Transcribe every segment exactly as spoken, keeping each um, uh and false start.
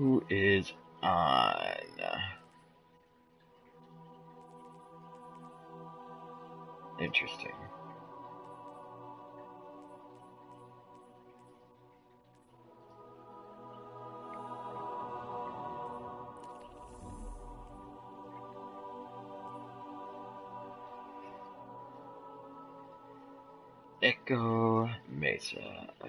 Who is on? Interesting. Echo Mesa. Oh.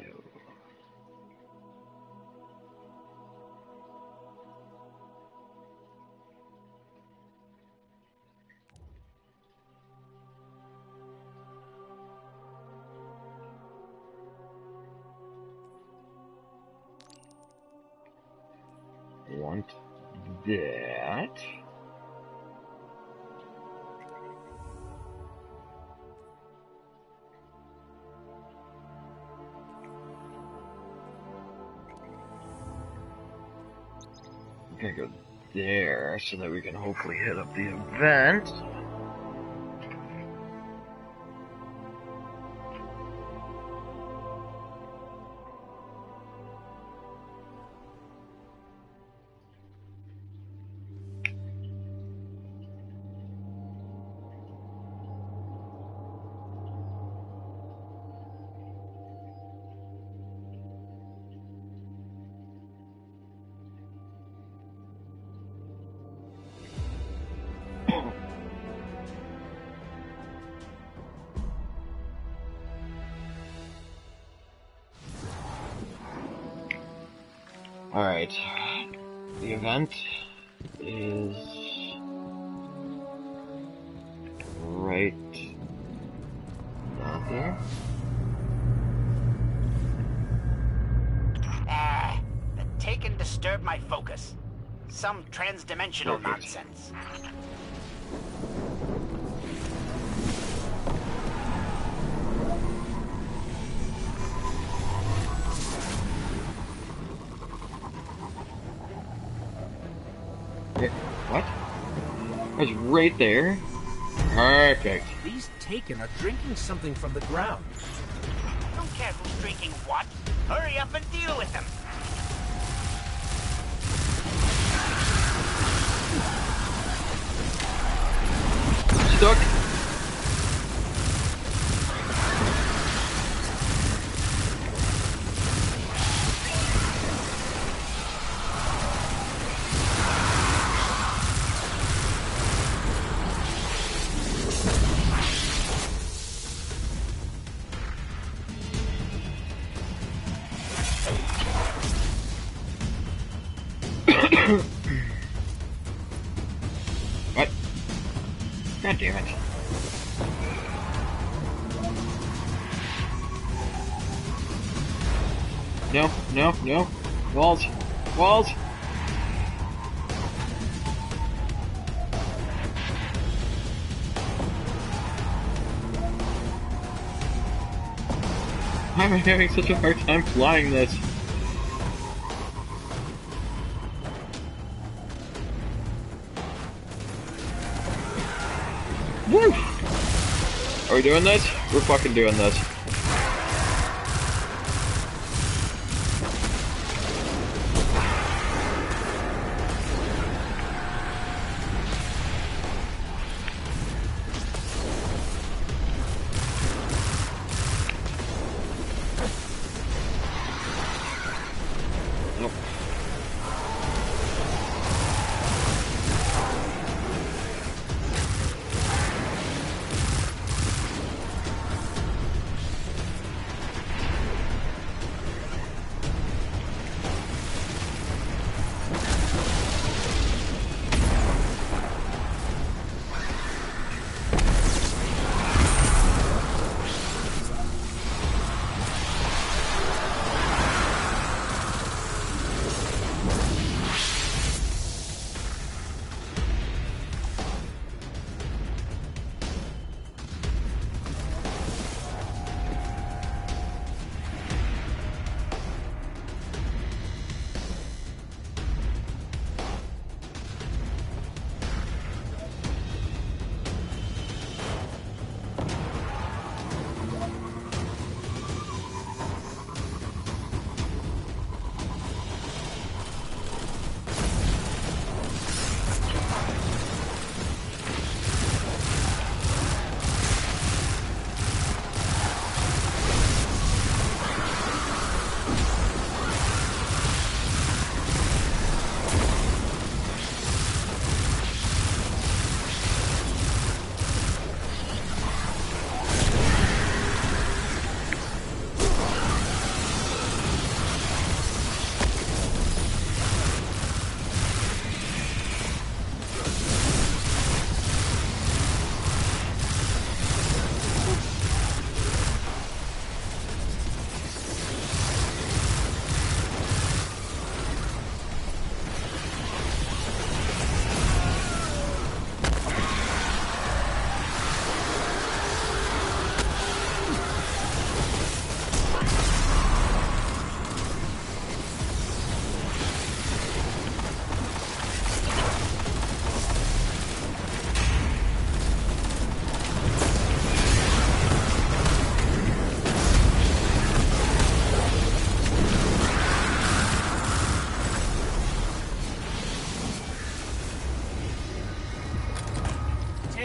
Want that? I'm gonna go there so that we can hopefully hit up the event. Alright, the event is right down there. Ah, the Taken disturbed my focus. Some transdimensional okay. nonsense. It's right there. Perfect. These Taken are drinking something from the ground. Don't care who's drinking what. Hurry up and deal with them. Stuck. No, no. Walls. Walls. Why am I having such a hard time flying this? Woo! Are we doing this? We're fucking doing this.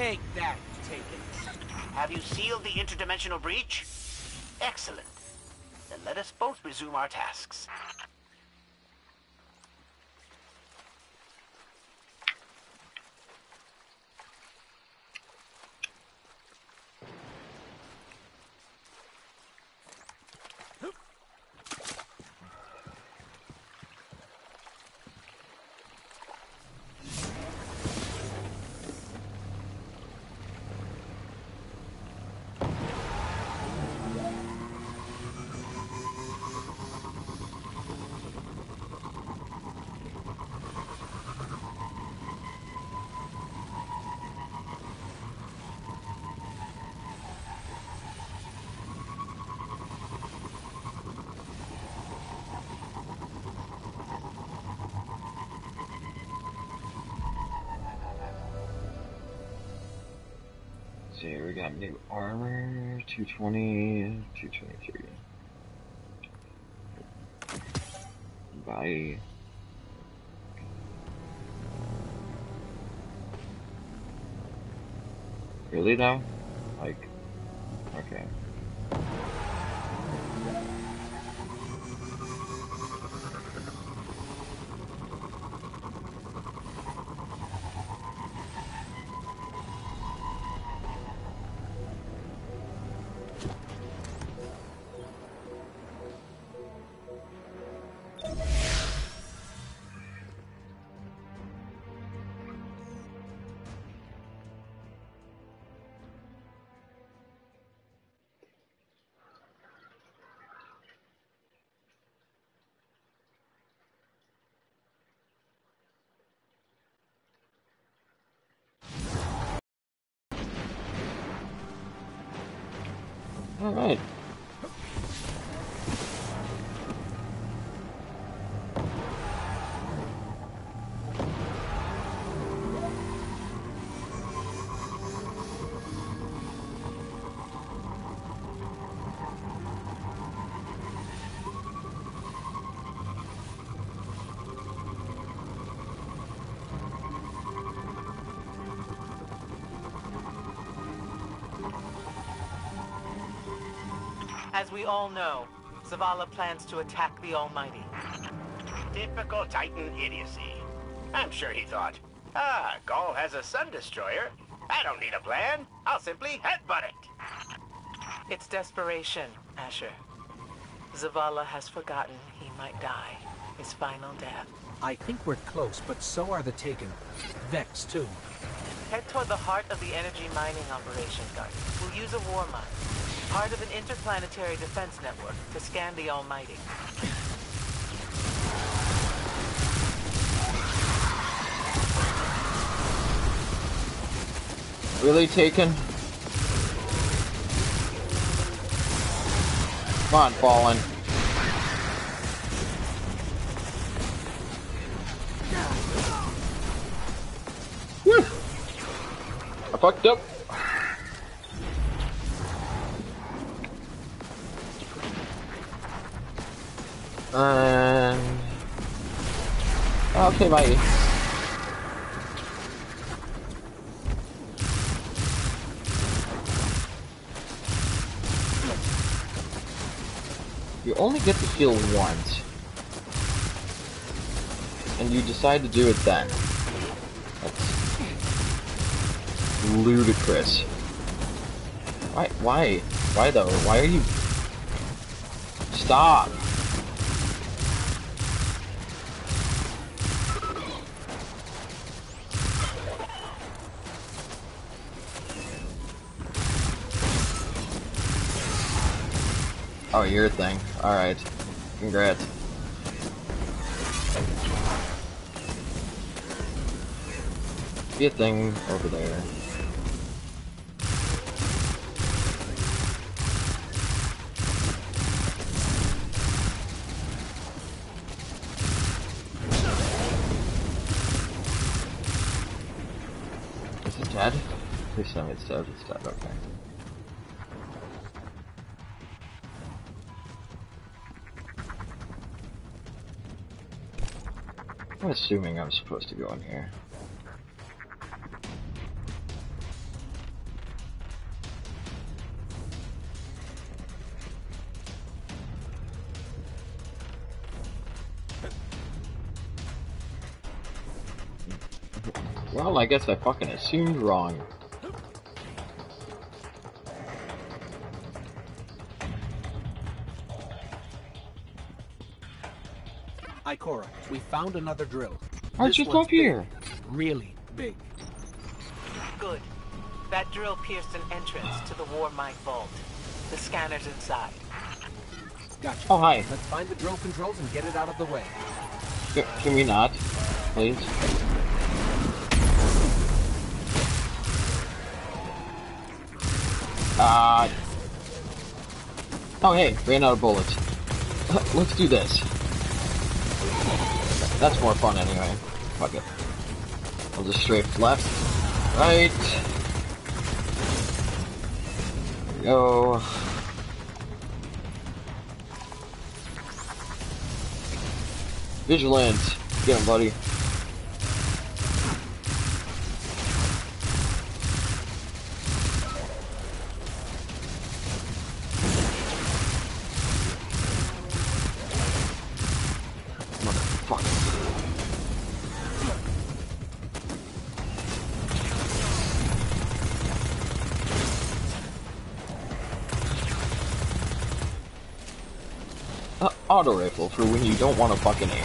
Take that, Taken. Have you sealed the interdimensional breach? Excellent. Then let us both resume our tasks. We got new armor, two twenty, two twenty-three. Bye. Really though? Like, okay. All right. As we all know, Zavala plans to attack the Almighty. Typical Titan idiocy. I'm sure he thought, ah, Gaul has a sun destroyer. I don't need a plan. I'll simply headbutt it. It's desperation, Asher. Zavala has forgotten he might die. His final death. I think we're close, but so are the Taken. Vex, too. Head toward the heart of the energy mining operation, Garden. We'll use a Warmind. Part of an interplanetary defense network to scan the Almighty. Really, Taken? Come on, Fallen. Whew. I fucked up. Um, okay, bye. You only get to heal once, and you decide to do it then. That's ludicrous. Why? Why? Why though? Why are you? Stop. Oh, your thing. Alright. Congrats. Be a thing over there. Is it dead? Please tell me it's dead. It's dead. Okay. I'm assuming I'm supposed to go in here. Well, I guess I fucking assumed wrong. Ikora, we found another drill. Aren't you up here? Really big. Good. That drill pierced an entrance to the Warmind vault. The scanner's inside. Gotcha. Oh, hi. Let's find the drill controls and get it out of the way. Can we not? Please? Uh... Oh, hey. Ran out of bullets. Let's do this. That's more fun anyway. Fuck it. I'll just strafe left. Right. There we go. Vigilance. Get him, buddy. Auto rifle for when you don't want to fucking aim.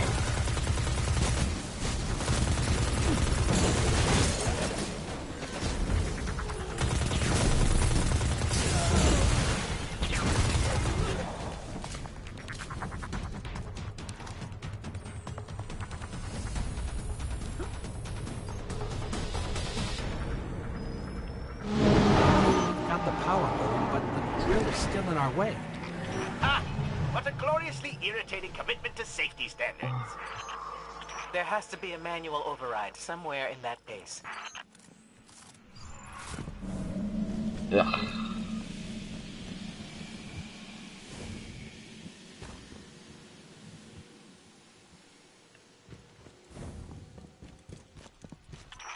Not the power button, but the drill is still in our way. Irritating commitment to safety standards. There has to be a manual override somewhere in that base. Yeah.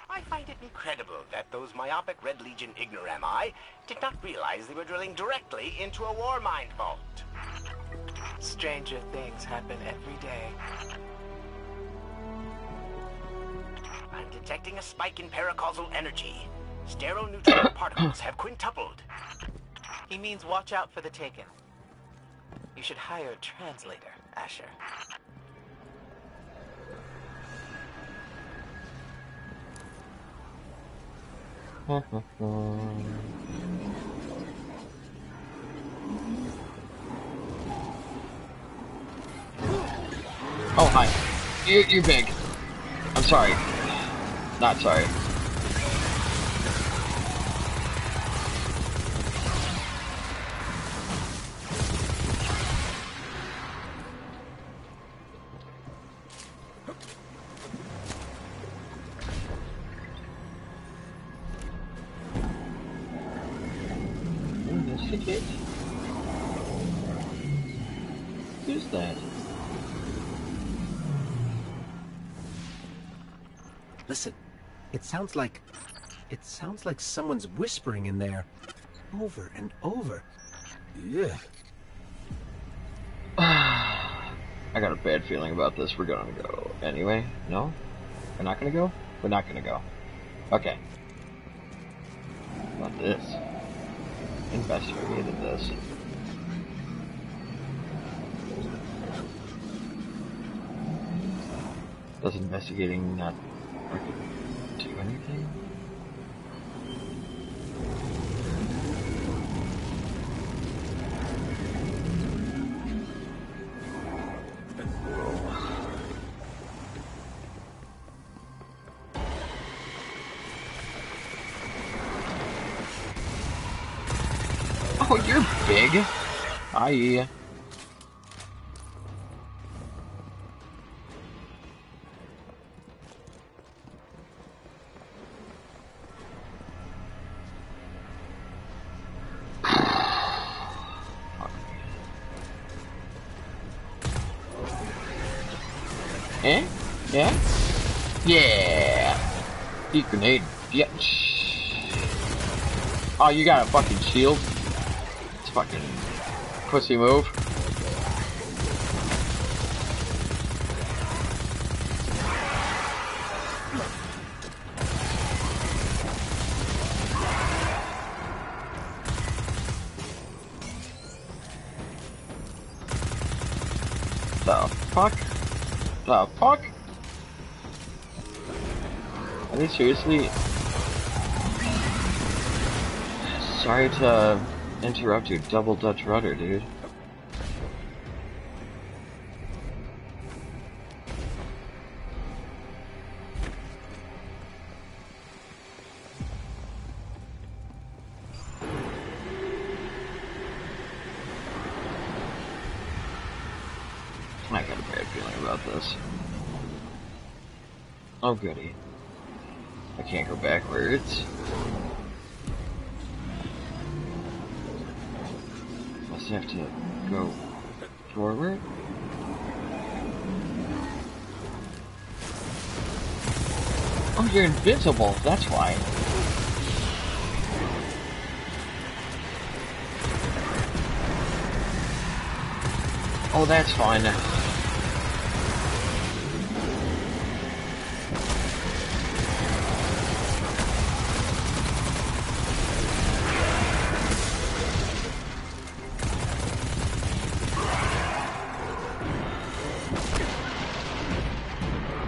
I find it incredible that those myopic Red Legion ignoramus did not realize they were drilling directly into a Warmind vault. Stranger things happen every day. I'm detecting a spike in paracausal energy. Stereoneutral particles have quintupled. He means watch out for the Taken. You should hire a translator, Asher. Oh, hi. You, you're big. I'm sorry. Not sorry. Investigate. Who's that? Listen, it sounds like, it sounds like someone's whispering in there, over and over. Yeah. I got a bad feeling about this. We're gonna go anyway. No, we're not gonna go. We're not gonna go. Okay. What about this? Investigated this. Does investigating not do anything? Oh, you're big. Hi. Eh? Yeah? Yeah! Deep grenade, bitch! Oh, you got a fucking shield? It's fucking pussy move. fuck? The fuck? Are they seriously? Sorry to interrupt your double Dutch rudder, dude. I got a bad feeling about this. Oh goody. I can't go backwards. Must have to go forward. Oh, you're invincible, that's why. Oh, that's fine.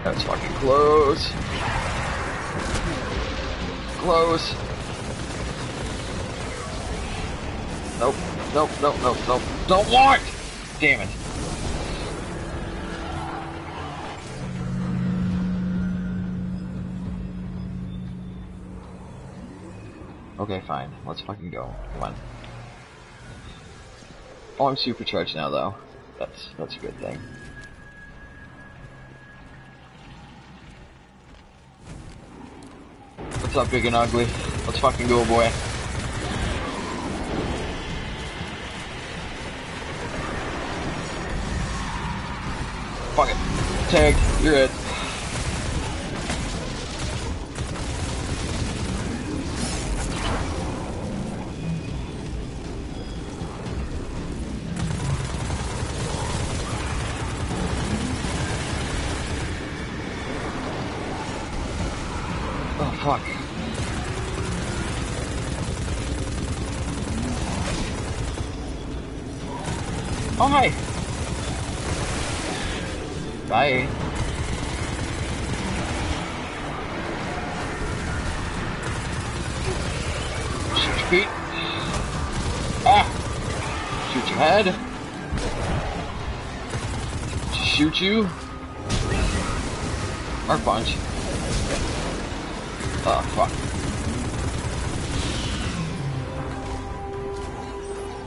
That's fucking close. Close. Nope, nope, nope, nope, nope. Don't walk! Damn it. Okay, fine. Let's fucking go. Come on. Oh, I'm supercharged now, though. That's that's a good thing. What's up, big and ugly? Let's fucking go, boy. Fuck it. Tag. You're it. Fuck. Oh, hi. Bye. Shoot your feet. Ah. Shoot your head. Shoot you. Or a bunch. Oh, fuck.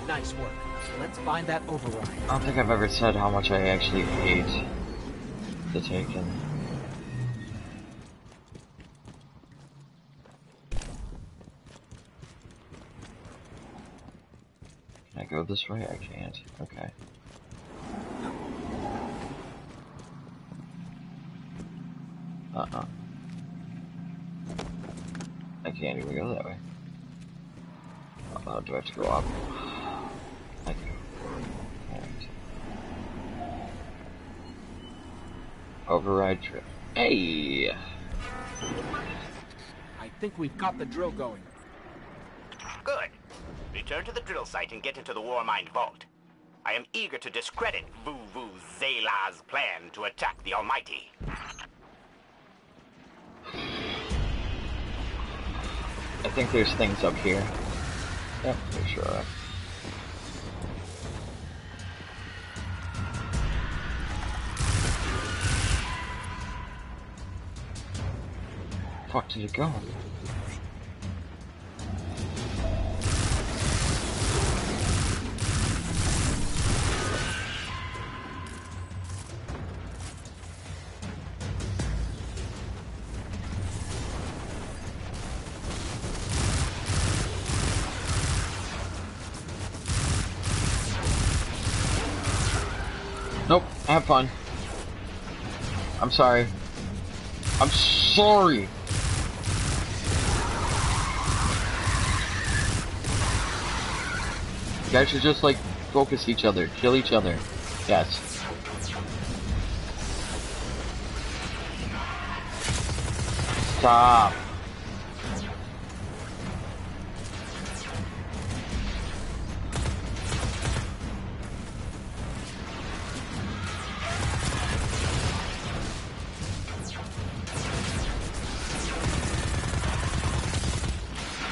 Nice work. Let's find that override. I don't think I've ever said how much I actually hate the Taken. Can I go this way? I can't. Okay. Uh-uh. I can't even go that way. Uh, do I have to go up? I do. Alright. Override trip. Hey! I think we've got the drill going. Good. Return to the drill site and get into the Warmind vault. I am eager to discredit Vuvu Zela's plan to attack the Almighty. I think there's things up here. Yep, there sure are. Fuck, did it go? Nope, have fun. I'm sorry. I'm sorry! You guys should just, like, focus each other. Kill each other. Yes. Stop.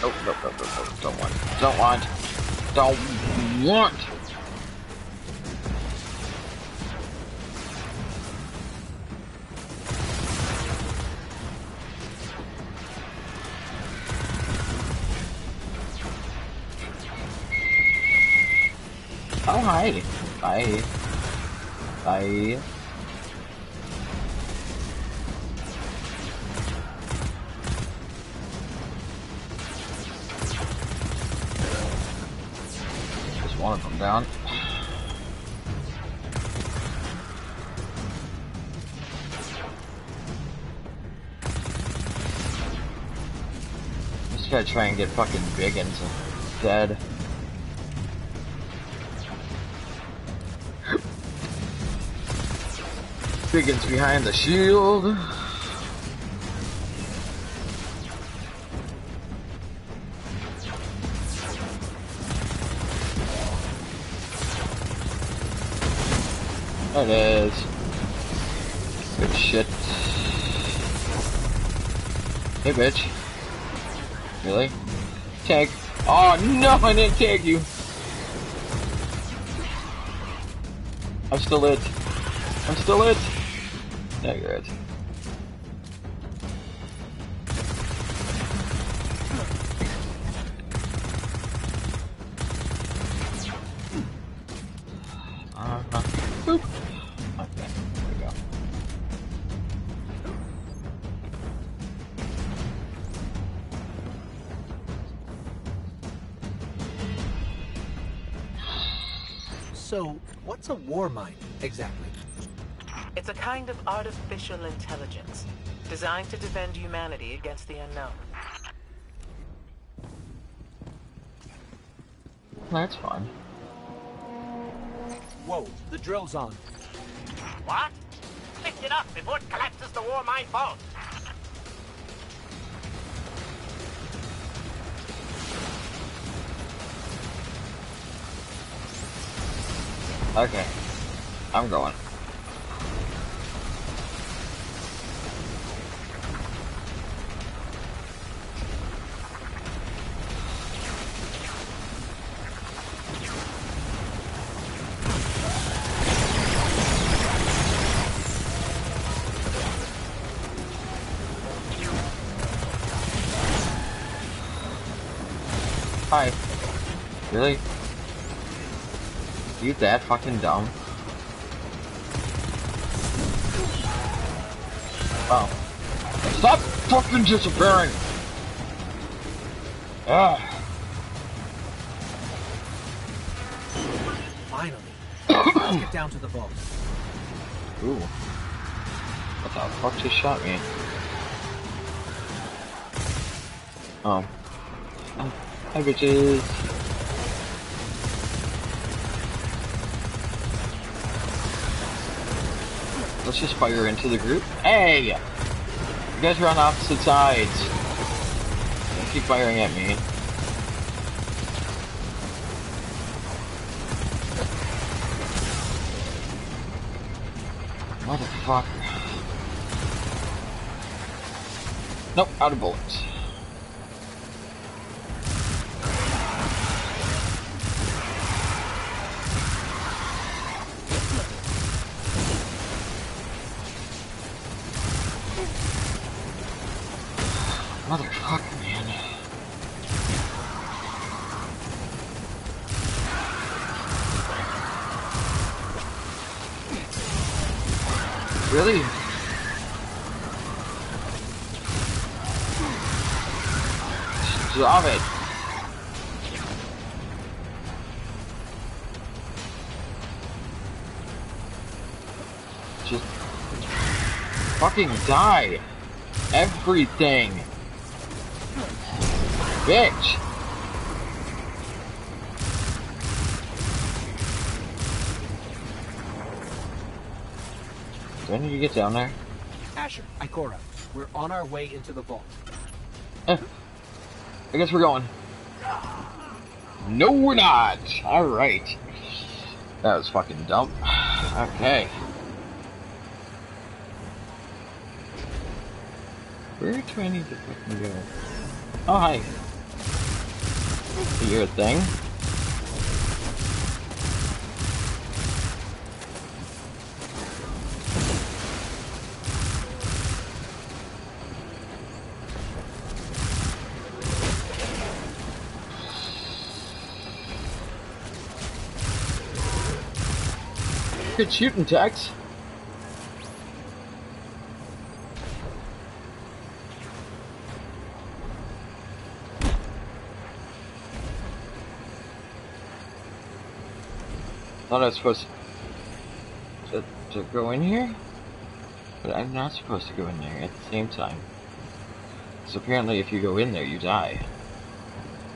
Nope, nope, nope, nope, nope. Don't want. Don't want. Don't want. Oh, hi. Bye. Bye. One of them down. Just gotta try and get fucking Biggins dead. Biggins behind the shield. It is. Good shit. Hey, bitch. Really? Tag. Oh, no, I didn't tag you. I'm still it. I'm still it. Yeah, you're it. What's a Warmind, exactly? It's a kind of artificial intelligence, designed to defend humanity against the unknown. That's fun. Whoa, the drill's on. What? Lift it up before it collapses the Warmind vault. Okay, I'm going. Hi. Really? You that fucking dumb? Oh. Stop fucking disappearing! Ugh. Finally. Let's get down to the vault. Ooh. What the fuck just shot me? Oh. Oh. Hi, bitches. Let's just fire into the group. Hey! You guys are on opposite sides. Don't keep firing at me. Motherfucker. Nope, out of bullets. Really? Stop it. Just fucking die. Everything. Bitch. When did you get down there? Asher, Ikora, we're on our way into the vault. Eh, I guess we're going. No, we're not. All right. That was fucking dumb. Okay. Where do I need to fucking go? Oh, hi. Do your thing. Good shooting, Tex. Thought I was supposed to, to go in here, but I'm not supposed to go in there at the same time. So apparently if you go in there, you die.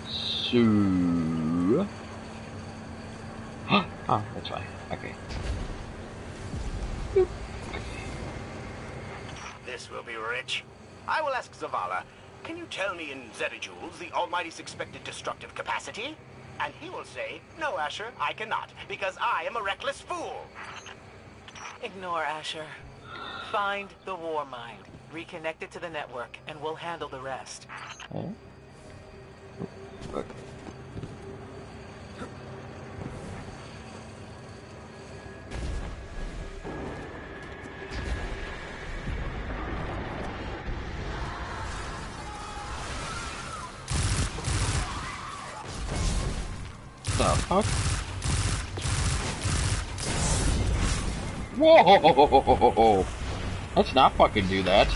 So... oh, that's fine. Okay. This will be rich. I will ask Zavala, can you tell me in zetajoules the Almighty's expected destructive capacity? And he will say, no, Asher, I cannot, because I am a reckless fool. Ignore Asher. Find the Warmind, reconnect it to the network, and we'll handle the rest. Okay. Okay. Fuck. Whoa! Let's not fucking do that.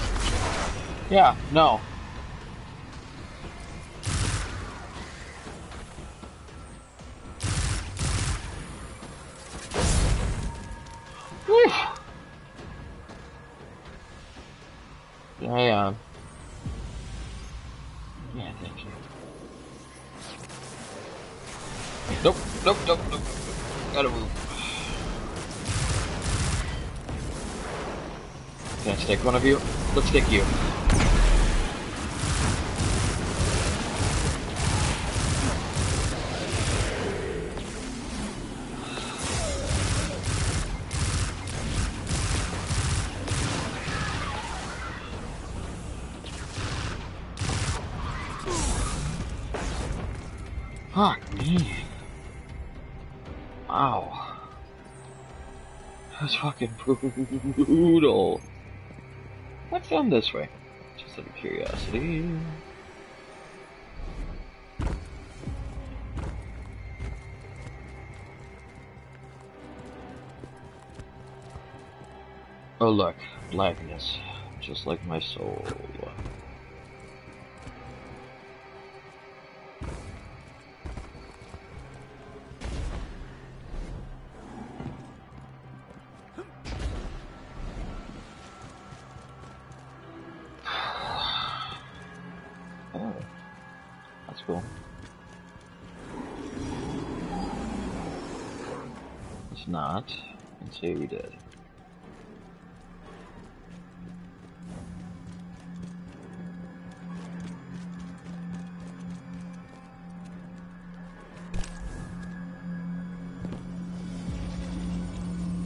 Yeah, no. Whew. I, uh... yeah, thank you. Nope, nope, nope, nope, gotta move. Can I stick one of you? Let's stick you. Fuck me. Wow. That was fucking brutal. What's down this way? Just out of curiosity. Oh look, blackness. Just like my soul. Not and say we did.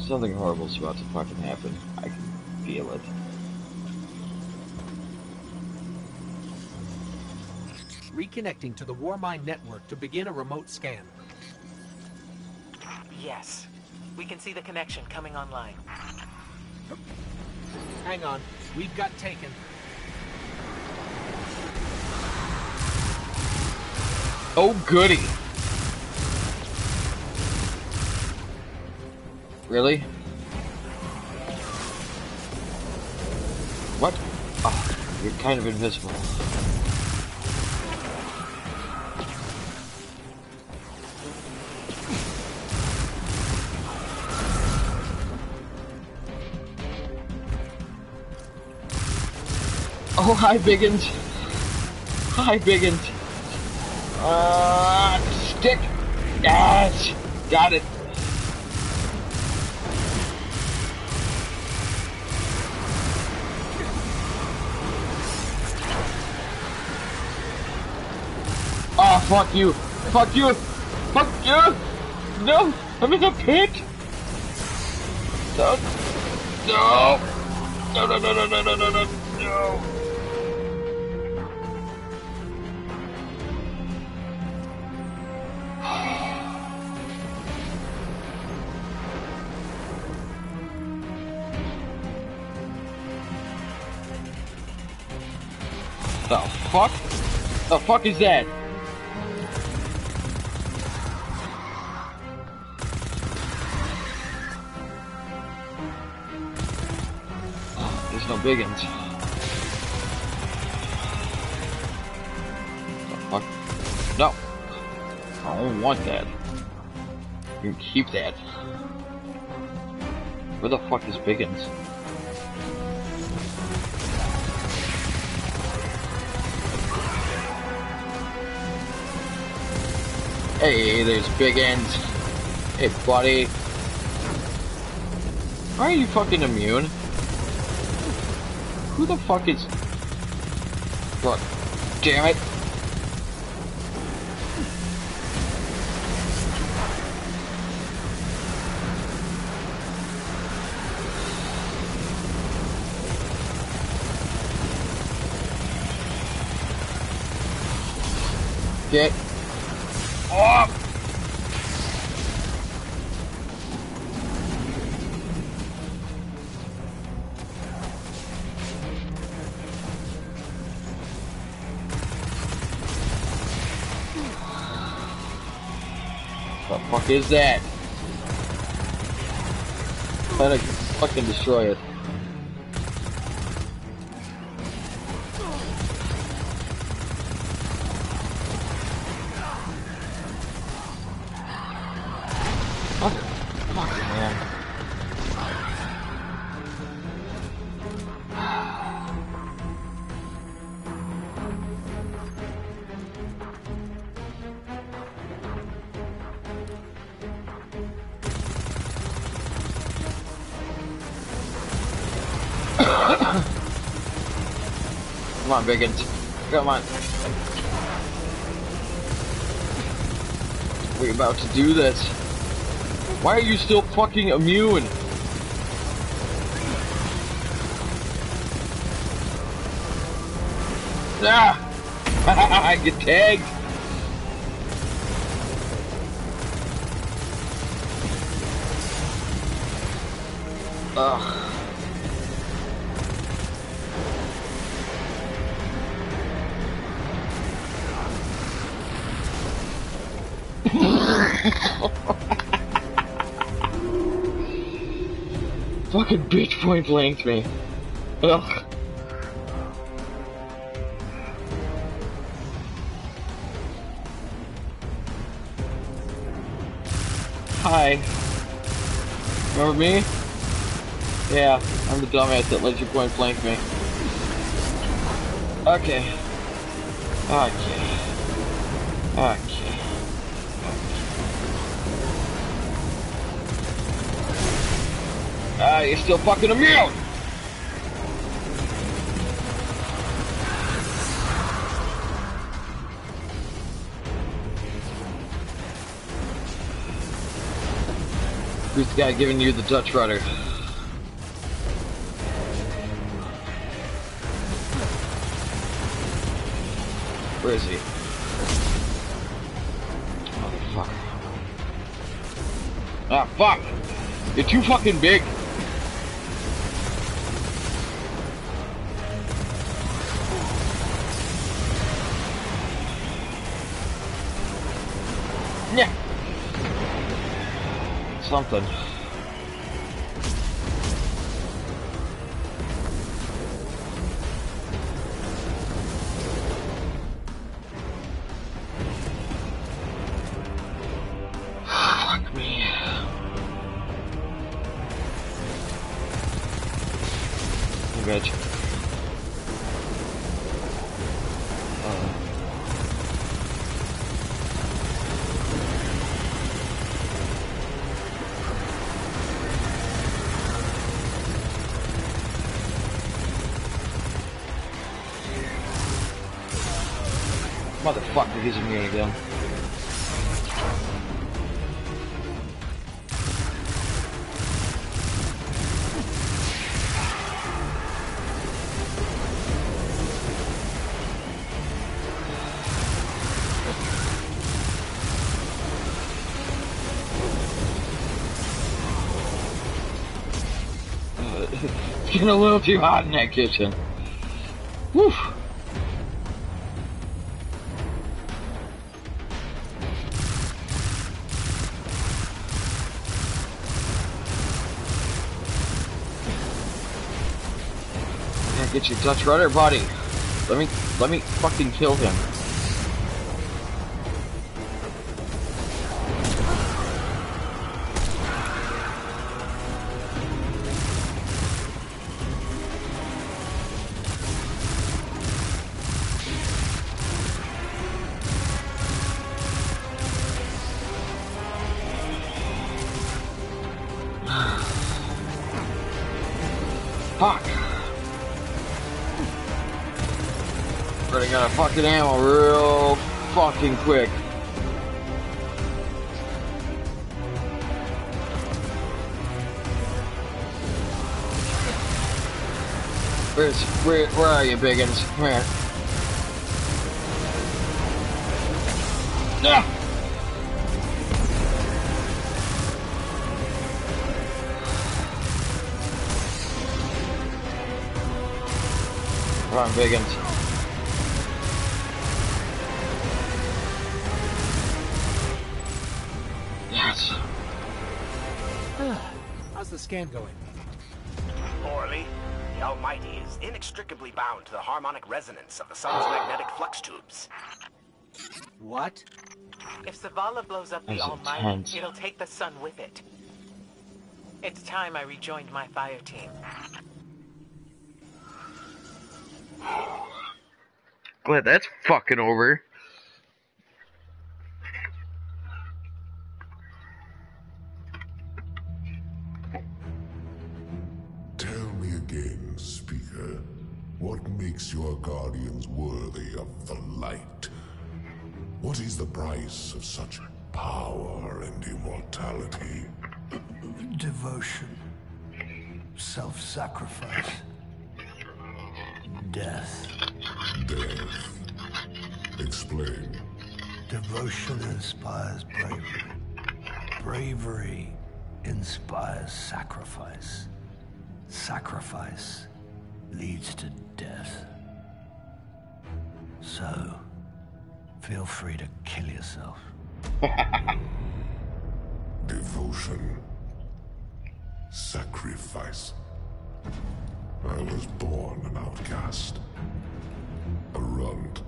Something horrible is about to fucking happen. I can feel it. Reconnecting to the Warmind network to begin a remote scan. Yes. We can see the connection coming online. Hang on, we've got Taken. Oh goody! Really? What? Oh, you're kind of invisible. Oh, hi, Biggins. Hi, Biggins. Uh, stick. Yes. Got it. Oh, fuck you. Fuck you. Fuck you. No, I'm in the pit. No. No. No, no, no, no, no, no, no, no. The fuck? The fuck is that? Oh, there's no biggins. The fuck? No. I don't want that. You can keep that. Where the fuck is biggins? Hey, there's biggins. Hey, buddy. Why are you fucking immune? Who the fuck is... God damn it. Get off! What the fuck is that? I'm gonna fucking destroy it. Come on, biggins. Come on. We're about to do this. Why are you still fucking immune? Ah! I get tagged! Ugh. Fucking bitch point blanked me. Ugh. Hi. Remember me? Yeah, I'm the dumbass that let you point blank me. Okay. Okay. Okay. Ah, you're still fucking immune! Who's the guy giving you the Dutch rudder? Where is he? Oh, fuck. Ah, fuck! You're too fucking big! Something. Fuck me. Bitch. Motherfucker, he's in here again. It's getting a little too hot in that kitchen. Woof. Did you touch rudder body? Let me, let me fucking kill him. Fucking ammo real fucking quick. Where's where where are you, Biggins? Come here. No. Ah! Run, Biggins. Scan going. Orally, the Almighty is inextricably bound to the harmonic resonance of the sun's magnetic flux tubes. What? If Zavala blows up the Almighty, it'll take the sun with it. It's time I rejoined my fire team. Glad that's fucking over. What makes your guardians worthy of the light? What is the price of such power and immortality? Devotion, self-sacrifice, death. Death. Explain. Devotion inspires bravery. Bravery inspires sacrifice. Sacrifice leads to death. So, feel free to kill yourself. Devotion. Sacrifice. I was born an outcast. A runt.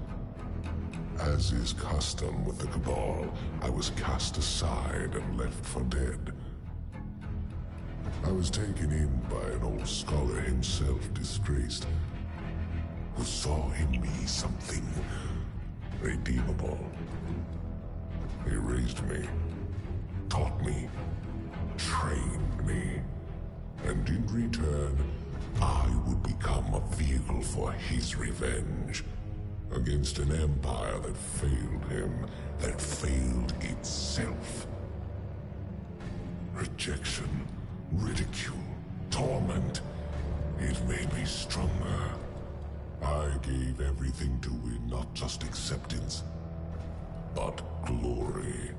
As is custom with the Cabal, I was cast aside and left for dead. I was taken in by an old scholar himself disgraced, who saw in me something redeemable. He raised me, taught me, trained me, and in return, I would become a vehicle for his revenge against an empire that failed him, that failed itself. Rejection. Ridicule, torment, it made me stronger. I gave everything to win not just acceptance, but glory.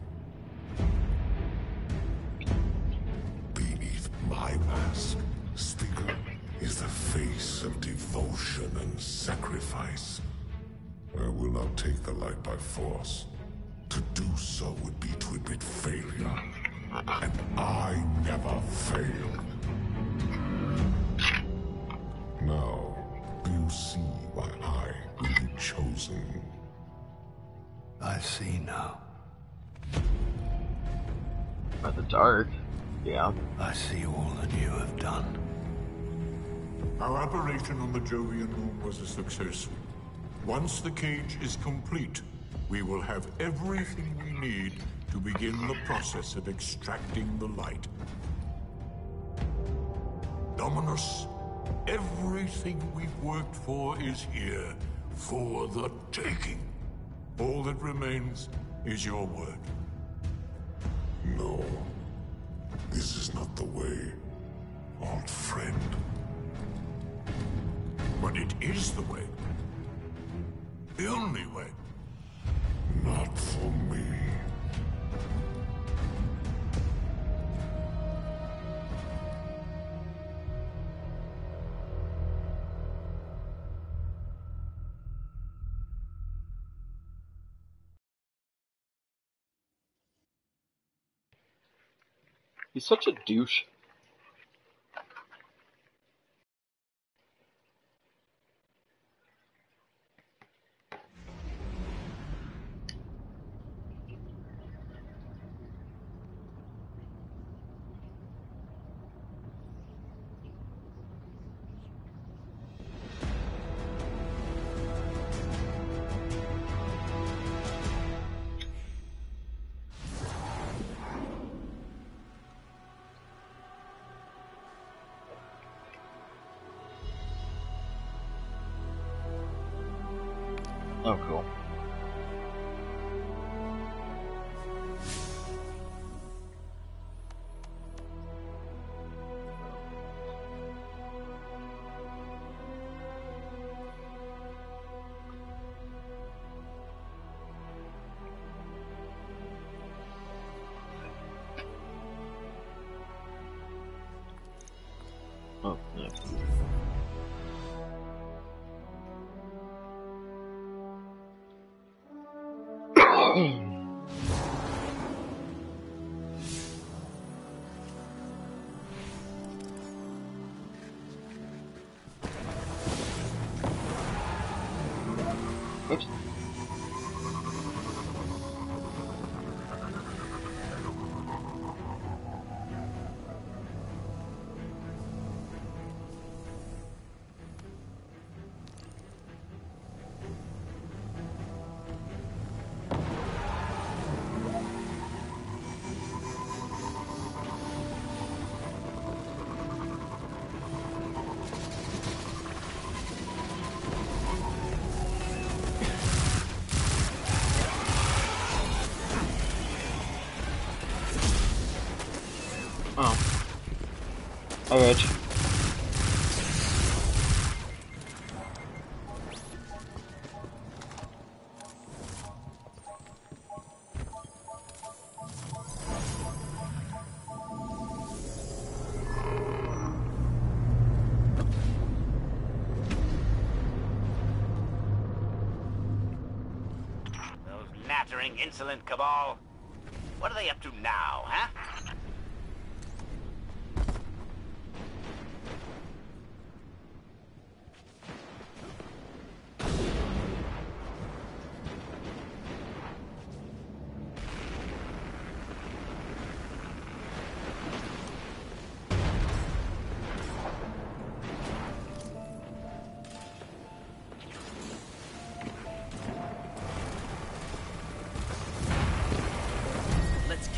Beneath my mask, Stigma is the face of devotion and sacrifice. I will not take the light by force. To do so would be to admit failure. And I never failed. Now, do you see why I will be chosen? I see now. By the dark, yeah. I see all that you have done. Our operation on the Jovian room was a success. Once the cage is complete, we will have everything we need to begin the process of extracting the light. Dominus, everything we've worked for is here, for the taking. All that remains is your word. No, this is not the way, old friend. But it is the way. The only way. Not for me. He's such a douche. Oh, cool. All right. Those nattering, insolent Cabal. What are they up to now, huh?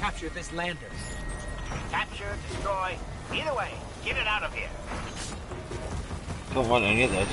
Capture this lander. Capture, destroy. Either way, get it out of here. Don't want any of this.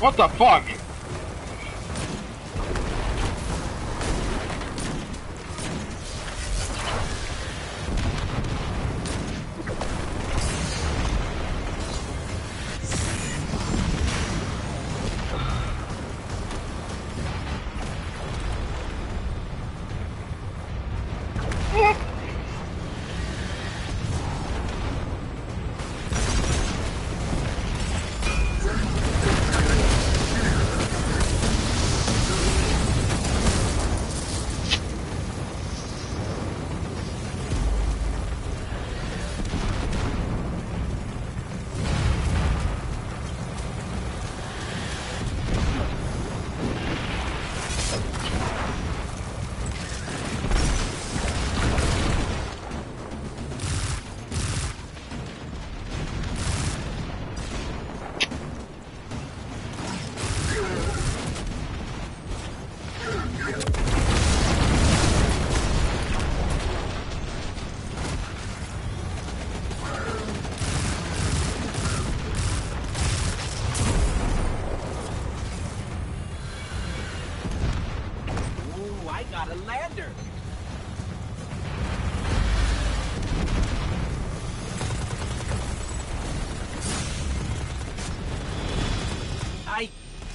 What the fuck?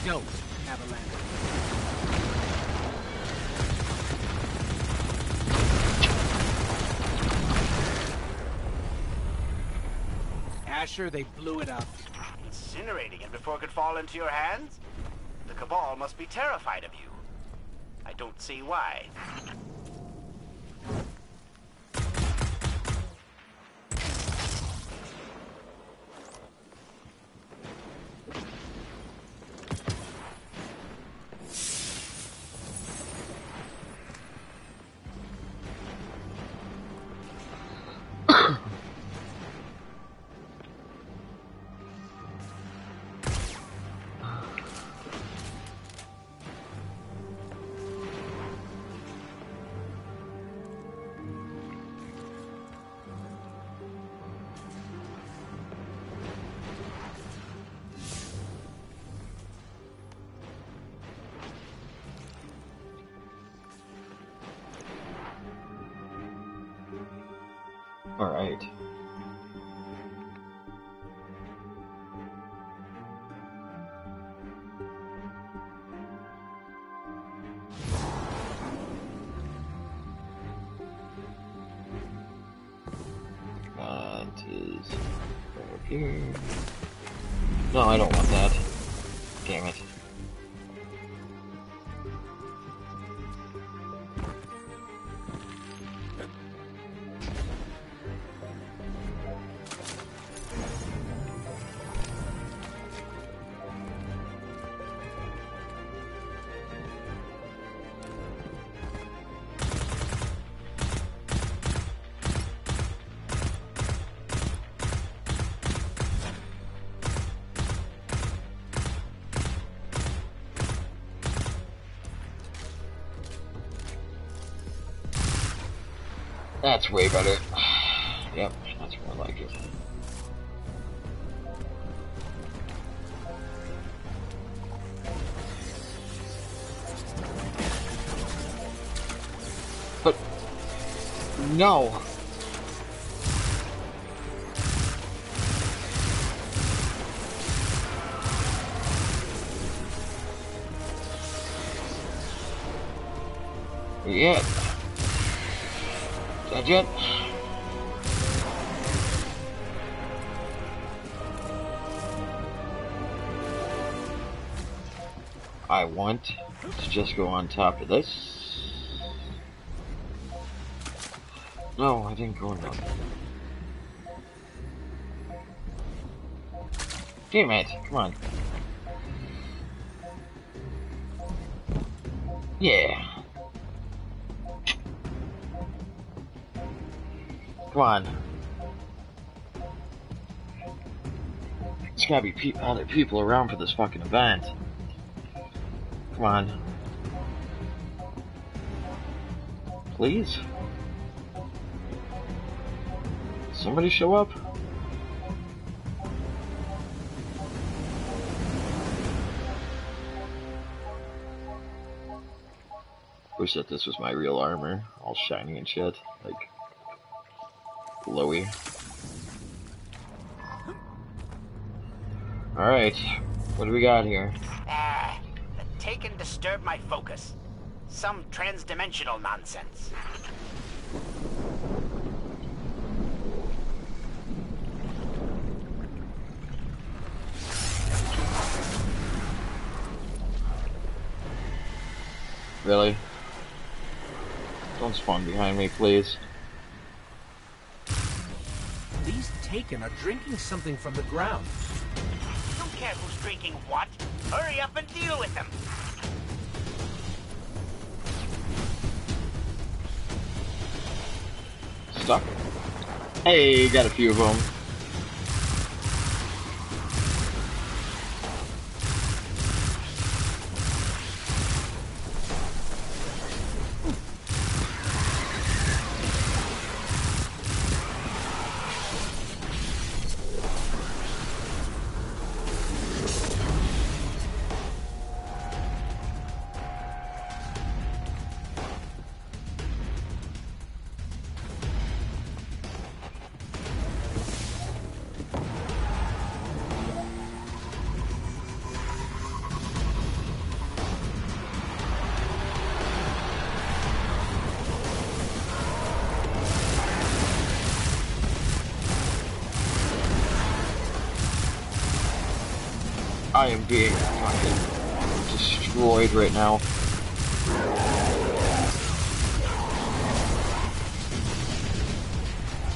don't have a lantern. Asher, they blew it up. Incinerating it before it could fall into your hands? The Cabal must be terrified of you. I don't see why. No, I don't want that. Damn it. That's way better. Yep, that's more like it. But no. Yeah. Yet. I want to just go on top of this. No, I didn't go enough. Damn it, come on. Yeah. Come on. There's gotta be pe other people around for this fucking event. Come on. Please? Somebody show up? Wish that this was my real armor, all shiny and shit. Like, glowy. Alright, what do we got here? Ah, the Taken disturbed my focus. Some transdimensional nonsense. Really? Don't spawn behind me, please. Taken are drinking something from the ground. Don't care who's drinking what. Hurry up and deal with them. Stuck. Hey, got a few of them. I am being fucking destroyed right now.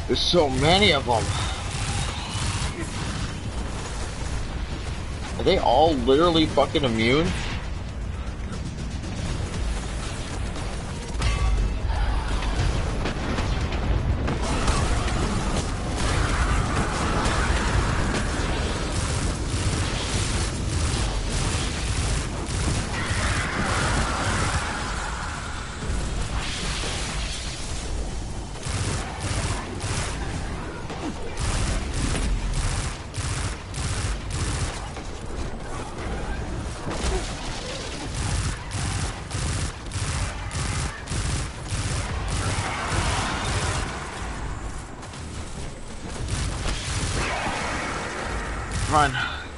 There's so many of them. Are they all literally fucking immune?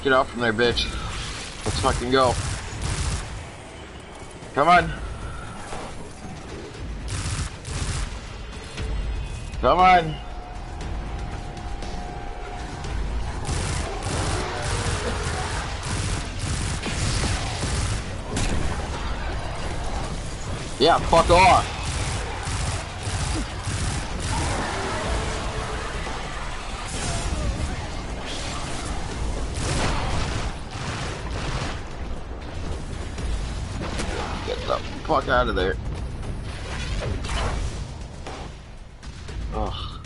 Get out from there, bitch. Let's fucking go. Come on. Come on. Yeah, fuck off. Fuck out of there. Ugh.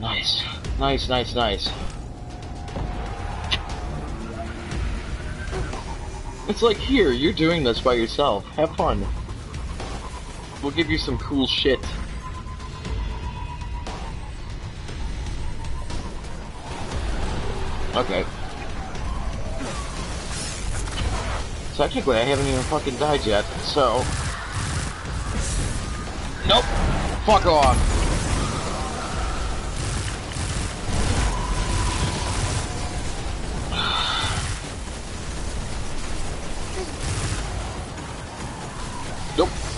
Nice. Nice, nice, nice. It's like, here, you're doing this by yourself. Have fun. We'll give you some cool shit. Okay. Technically, I haven't even fucking died yet, so... Nope! Fuck off!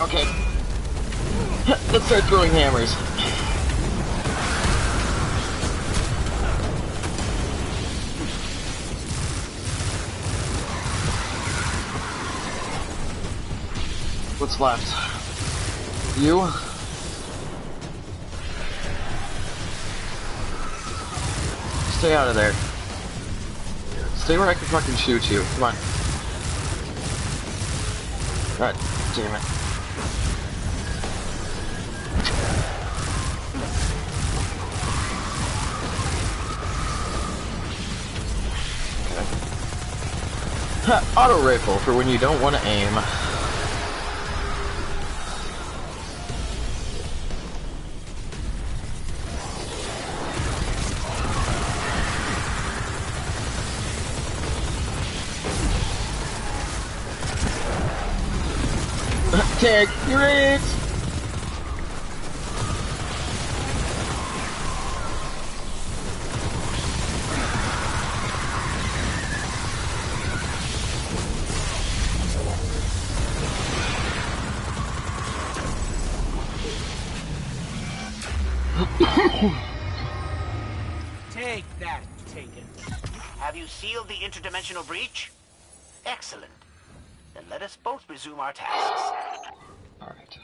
Okay. Let's start throwing hammers. What's left? You? Stay out of there. Stay where I can fucking shoot you. Come on. God damn it. Auto rifle for when you don't want to aim. Take your it. Take that, Taken. Have you sealed the interdimensional breach? Excellent. Then let us both resume our tasks. All right.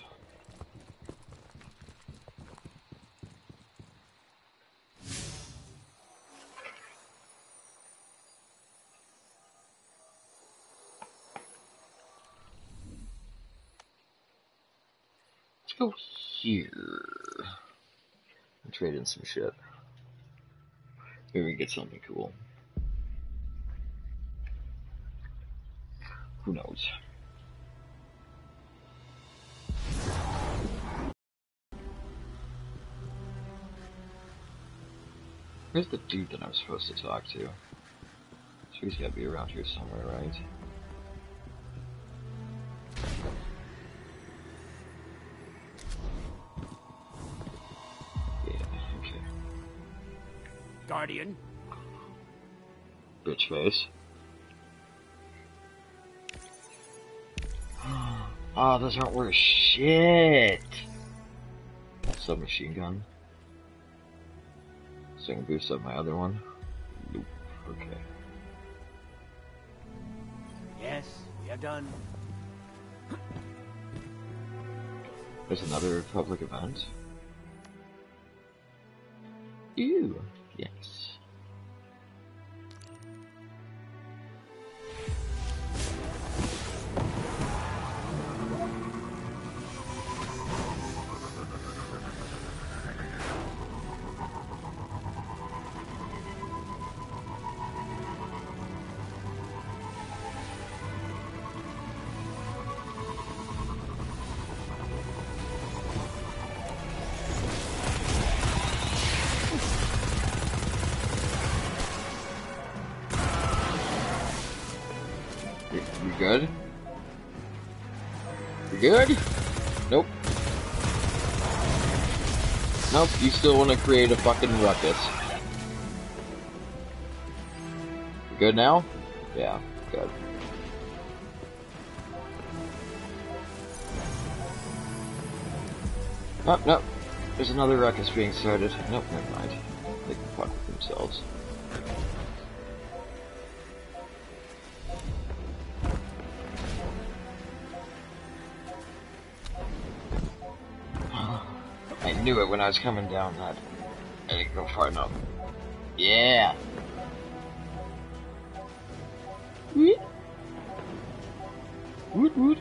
Let's go here. Trade in some shit. Maybe we get something cool. Who knows? Where's the dude that I'm supposed to talk to? She's gotta be around here somewhere, right? Guardian. Bitch face. Oh, those aren't worth shit. Submachine gun. So I can boost up my other one. Nope. Okay. Yes, you're done. There's another public event. Ew. Yes. Good? You good? Nope. Nope, you still want to create a fucking ruckus. You good now? Yeah, good. Nope, nope. There's another ruckus being started. Nope, never mind. They can fuck with themselves. I knew it when I was coming down that I didn't go far enough. Yeah. Woot. Woot woot.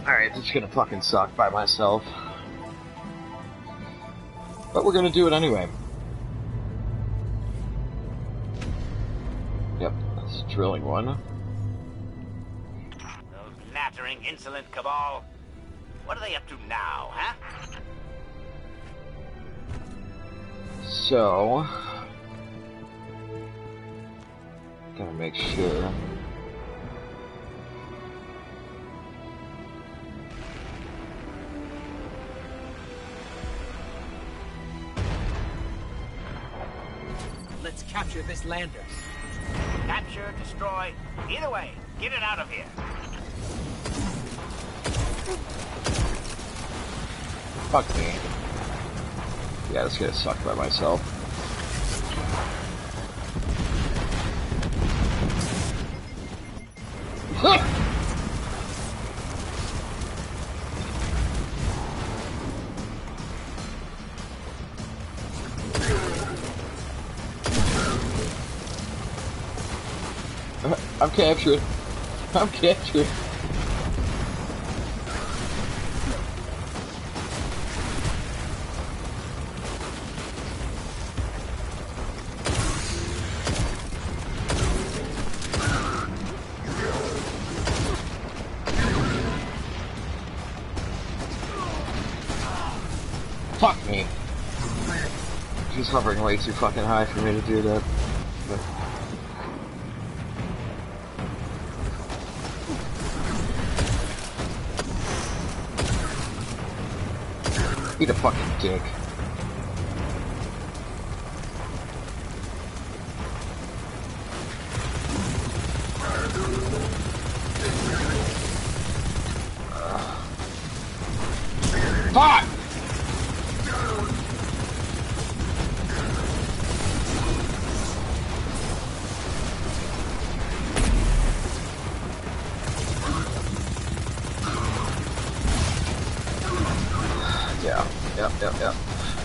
Alright, it's gonna fucking suck by myself. But we're gonna do it anyway. Yep, that's a drilling one. Insolent Cabal. What are they up to now, huh? So... gotta make sure... Let's capture this lander. Capture, destroy, either way, get it out of here. Fuck me. Yeah, this gonna suck by myself. I'm captured. I'm captured. Hovering way too fucking high for me to do that. But... eat a fucking dick.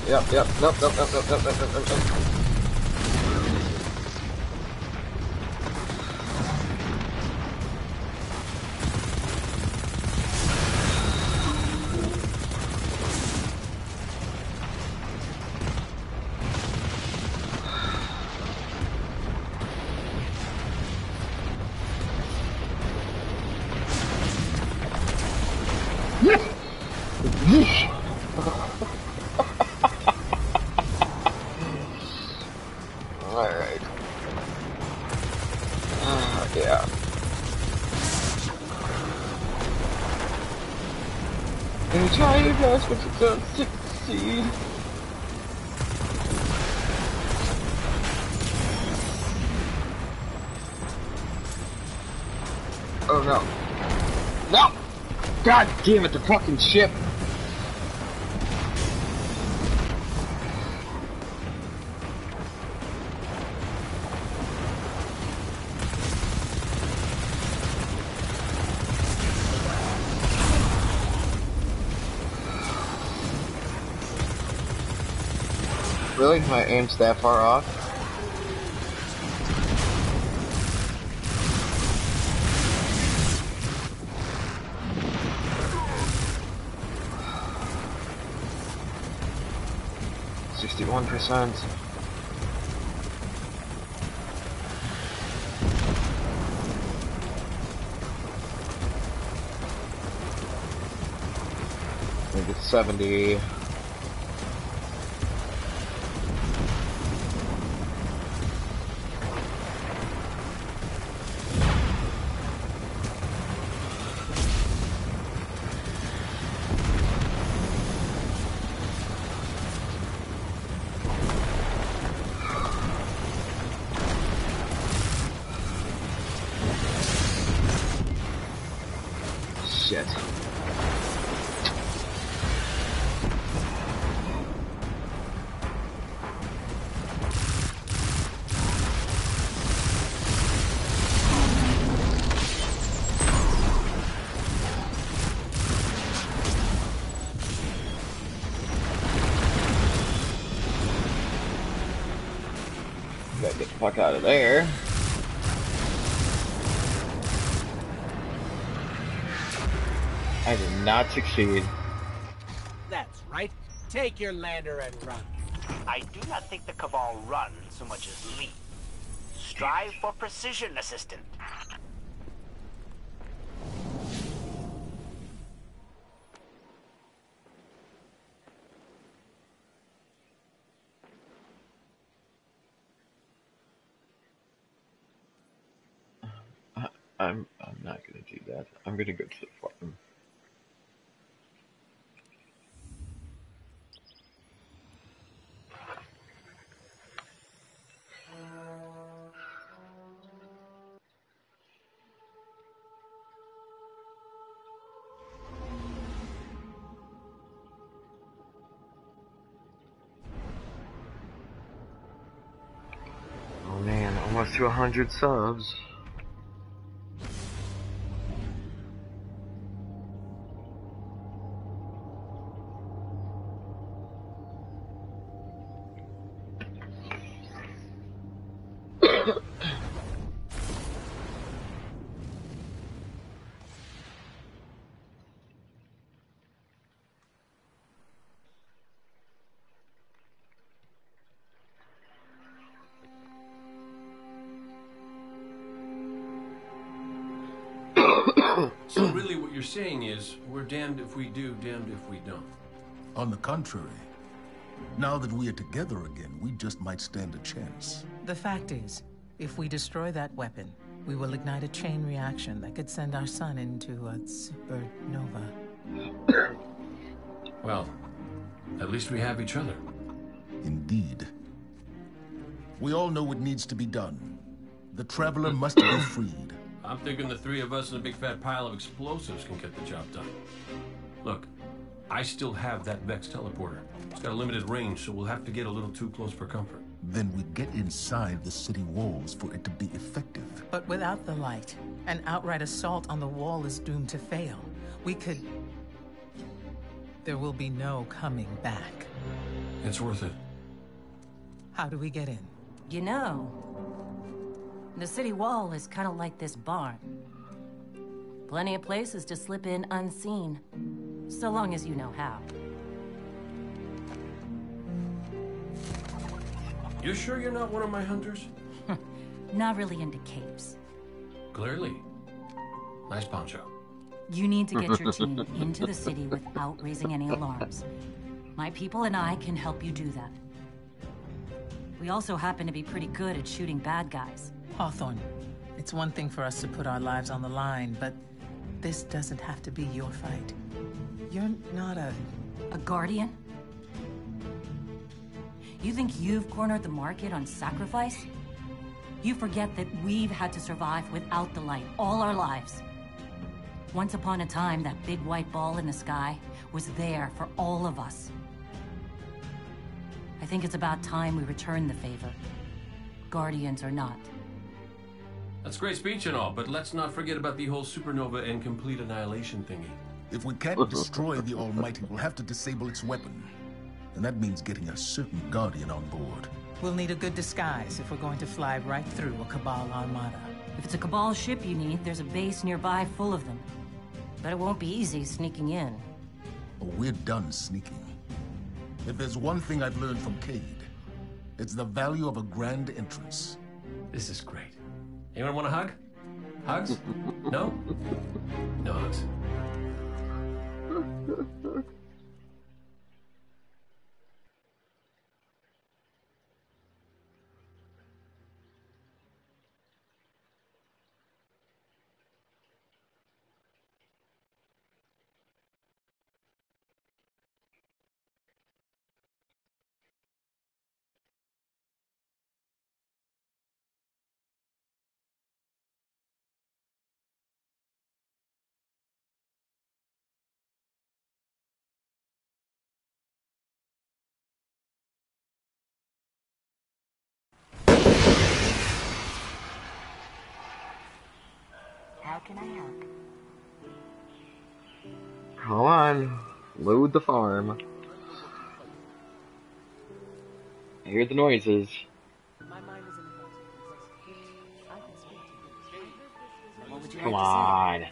Yep, yep, nope, nope, nope, nope, nope, nope, nope, nope, nope. sí. Oh no. No! God damn it, the fucking ship! Really? My aim's that far off? sixty-one percent. I think it's seventy. Fuck out of there. I did not succeed. That's right. Take your lander and run. I do not think the Cabal run so much as leap. Strive for precision, assistant. I'm I'm not gonna do that. I'm gonna go to the farm. Oh man, almost to a hundred subs. Saying is, we're damned if we do, damned if we don't. On the contrary, now that we are together again, we just might stand a chance. The fact is, if we destroy that weapon, we will ignite a chain reaction that could send our sun into a supernova. Well, at least we have each other. Indeed. We all know what needs to be done. The Traveler must be freed. I'm thinking the three of us in a big fat pile of explosives can get the job done. Look, I still have that Vex teleporter. It's got a limited range, so we'll have to get a little too close for comfort. Then we get inside the city walls for it to be effective. But without the light, an outright assault on the wall is doomed to fail. We could... There will be no coming back. It's worth it. How do we get in? You know... The city wall is kind of like this barn. Plenty of places to slip in unseen, so long as you know how. You sure you're not one of my hunters? Not really into capes. Clearly. Nice poncho. You need to get your team into the city without raising any alarms. My people and I can help you do that. We also happen to be pretty good at shooting bad guys. Hawthorne, it's one thing for us to put our lives on the line, but this doesn't have to be your fight. You're not a... A guardian? You think you've cornered the market on sacrifice? You forget that we've had to survive without the light all our lives. Once upon a time, that big white ball in the sky was there for all of us. I think it's about time we return the favor, Guardians or not. That's a great speech and all, but let's not forget about the whole supernova and complete annihilation thingy. If we can't destroy the Almighty, we'll have to disable its weapon. And that means getting a certain Guardian on board. We'll need a good disguise if we're going to fly right through a Cabal armada. If it's a Cabal ship you need, there's a base nearby full of them. But it won't be easy sneaking in. Oh, we're done sneaking. If there's one thing I've learned from Cade, it's the value of a grand entrance. This is great. Anyone want a hug? Hugs? No? No hugs. Can I help? Come on, load the farm. I hear the noises. Come on.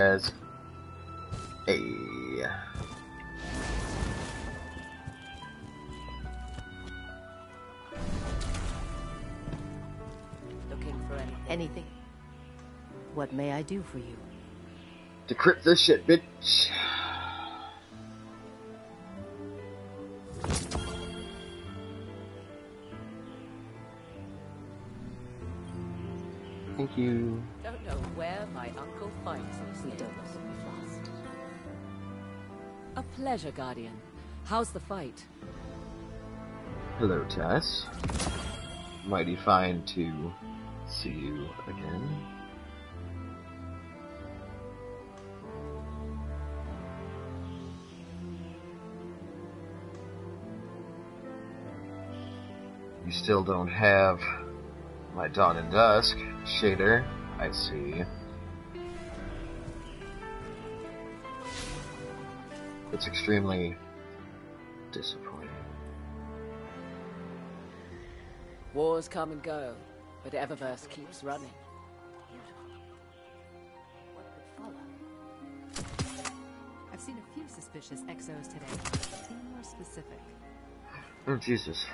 As a. Anything. What may I do for you? Decrypt this shit, bitch. Thank you. Don't know where my uncle finds us. We don't want to be lost. A pleasure, Guardian. How's the fight? Hello, Tess. Mighty fine too. See you again. You still don't have my Dawn and Dusk shader, I see. It's extremely disappointing. Wars come and go. But Eververse keeps running. What could follow? I've seen a few suspicious X Os today. Be more specific. Oh Jesus.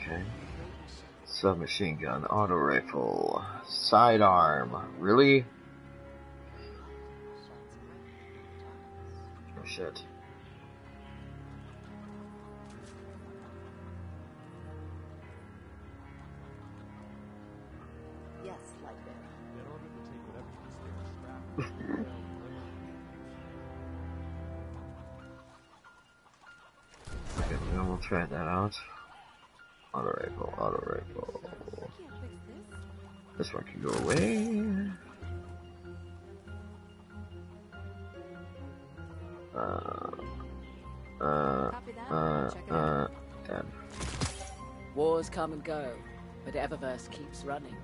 Okay. Submachine gun, auto rifle, sidearm. Really? Oh shit. Try that out. Auto rifle, auto rifle. This one can go away. Uh, uh, uh, uh, damn. Wars come and go, but Eververse keeps running.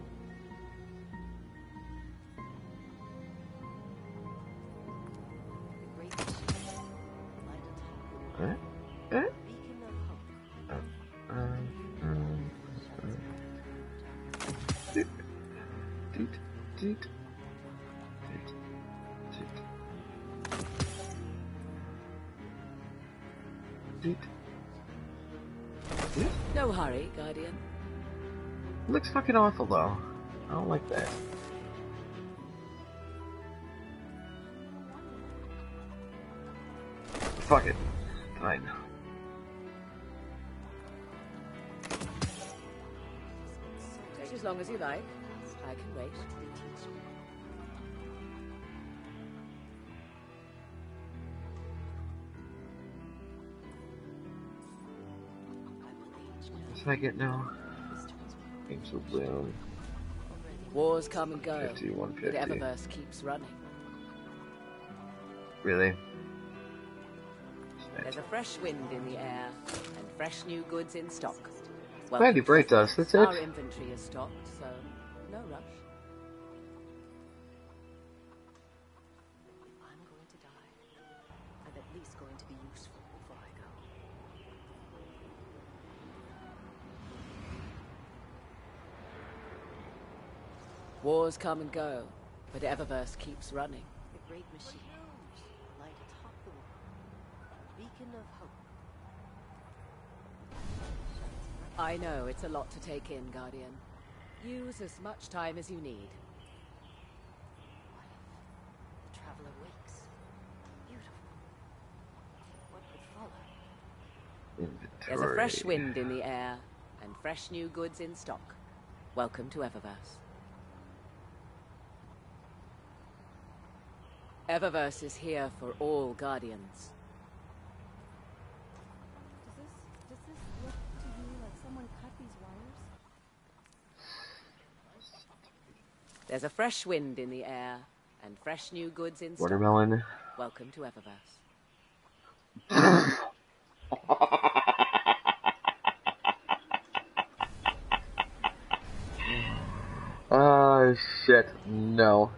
No hurry, Guardian. Looks fucking awful though. I don't like that. Fuck it. Fine. Take as long as you like. I can wait. second now. Game's so bloom. Wars come and go. fifty, one fifty. But Eververse keeps running. Really? There's a fresh wind in the air and fresh new goods in stock. Well, Randy Bright does, that's it. Our inventory is stocked, so no rush. I'm going to die. I'm at least going to be useful before I go. Wars come and go, but Eververse keeps running. The great machine. Beacon of hope. I know it's a lot to take in, Guardian. Use as much time as you need. What if the Traveler wakes? Beautiful. What could follow? Inventory. There's a fresh wind in the air and fresh new goods in stock. Welcome to Eververse. Eververse is here for all Guardians. There's a fresh wind in the air and fresh new goods in stock. Watermelon. Welcome to Eververse. Oh shit, no.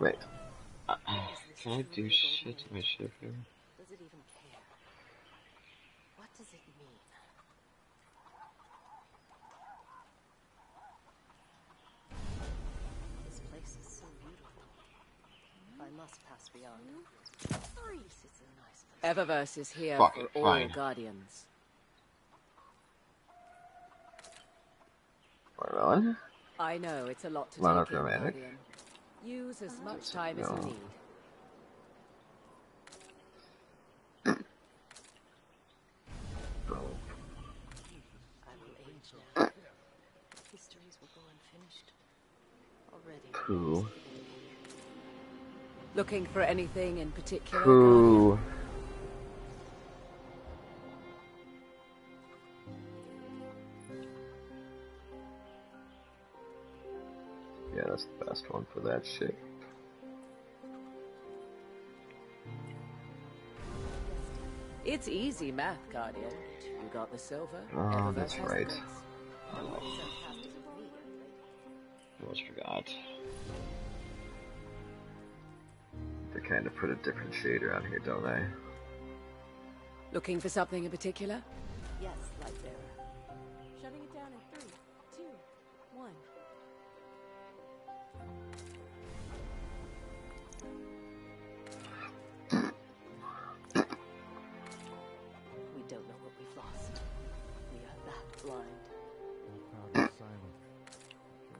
Wait, uh, can I do shit to my ship here? Does it even care? What does it mean? This place is so beautiful. I must pass beyond. Greece is a nice place. Eververse is here Fuck for it, all fine. Guardians. Watermelon? I know it's a lot to Not take in, romantic. Guardian. Use as much time as you need. I will age now. Histories will go unfinished. Already. Cool. Looking for anything in particular? Cool. Yeah, that's the best one for that shit. It's easy math, Guardian. You got the silver. Oh, that's right. Oh. Almost forgot. They kind of put a different shade around here, don't they? Looking for something in particular? Yes, light bearer. Shutting it down in three, two, one.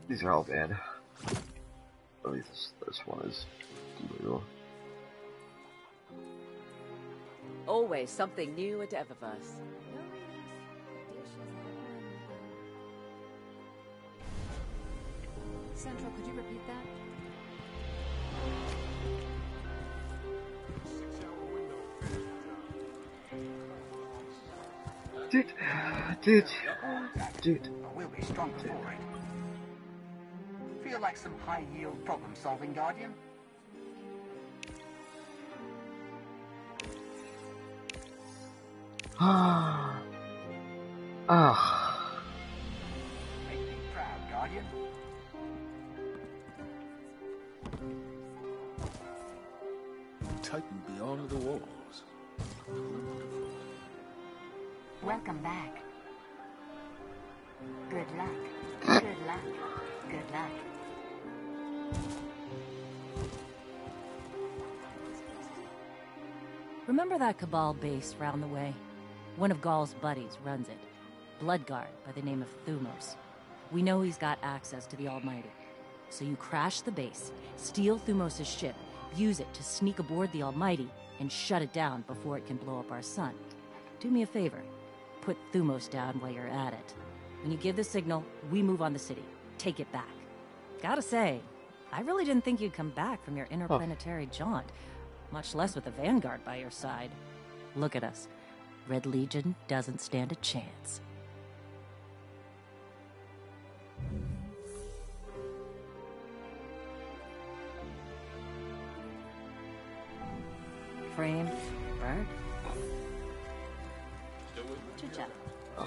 These are all bad. At least this, this one is blue. Always something new at Eververse. Central, could you repeat that? Dude, dude, dude. We'll be strong for it. Feel like some high-yield problem-solving, Guardian? Ah. Ah. Make me proud, Guardian. Titan beyond the walls. Welcome back. Good luck. Good luck. Good luck. Remember that Cabal base round the way? One of Gaul's buddies runs it. Bloodguard, by the name of Thumos. We know he's got access to the Almighty. So you crash the base, steal Thumos' ship, use it to sneak aboard the Almighty, and shut it down before it can blow up our sun. Do me a favor. put Thumos down while you're at it. When you give the signal, we move on the city. Take it back. Gotta say, I really didn't think you'd come back from your interplanetary oh. jaunt, much less with the Vanguard by your side. Look at us. Red Legion doesn't stand a chance. Frame, bird. Oh.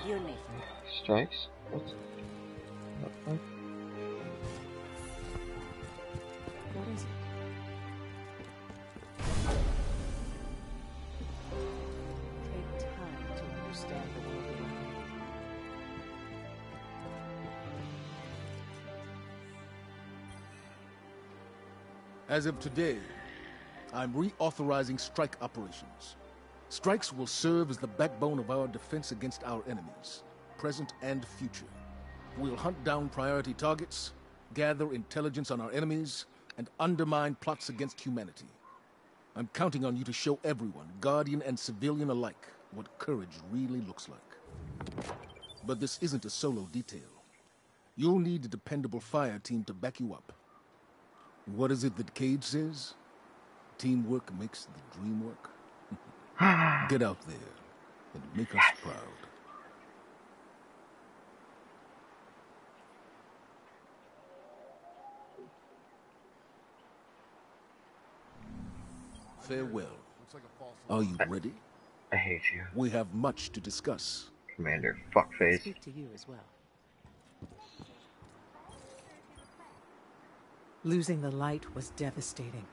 Strikes? What? What? What is it? Take time to understand the world around you. As of today, I'm reauthorizing strike operations. Strikes will serve as the backbone of our defense against our enemies, present and future. We'll hunt down priority targets, gather intelligence on our enemies, and undermine plots against humanity. I'm counting on you to show everyone, Guardian and civilian alike, what courage really looks like. But this isn't a solo detail. You'll need a dependable fire team to back you up. What is it that Cage says? Teamwork makes the dream work. Get out there and make us proud. Farewell. Are you ready? I hate you. We have much to discuss. Commander Fuckface. Speak to you as well. Losing the light was devastating.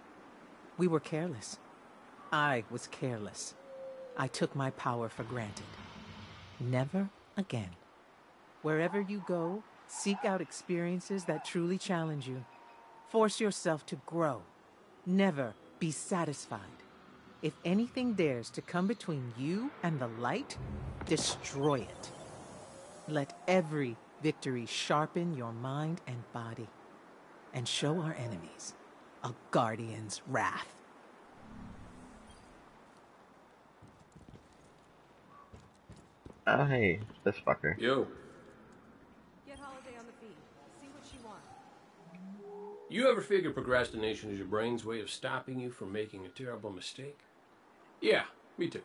We were careless. I was careless. I took my power for granted. Never again. Wherever you go, seek out experiences that truly challenge you. Force yourself to grow. Never be satisfied. If anything dares to come between you and the light, destroy it. Let every victory sharpen your mind and body, and show our enemies a Guardian's wrath. Oh, hey, this fucker. Yo. Get Holiday on the feed. See what she wants. You ever figure procrastination is your brain's way of stopping you from making a terrible mistake? Yeah, me too.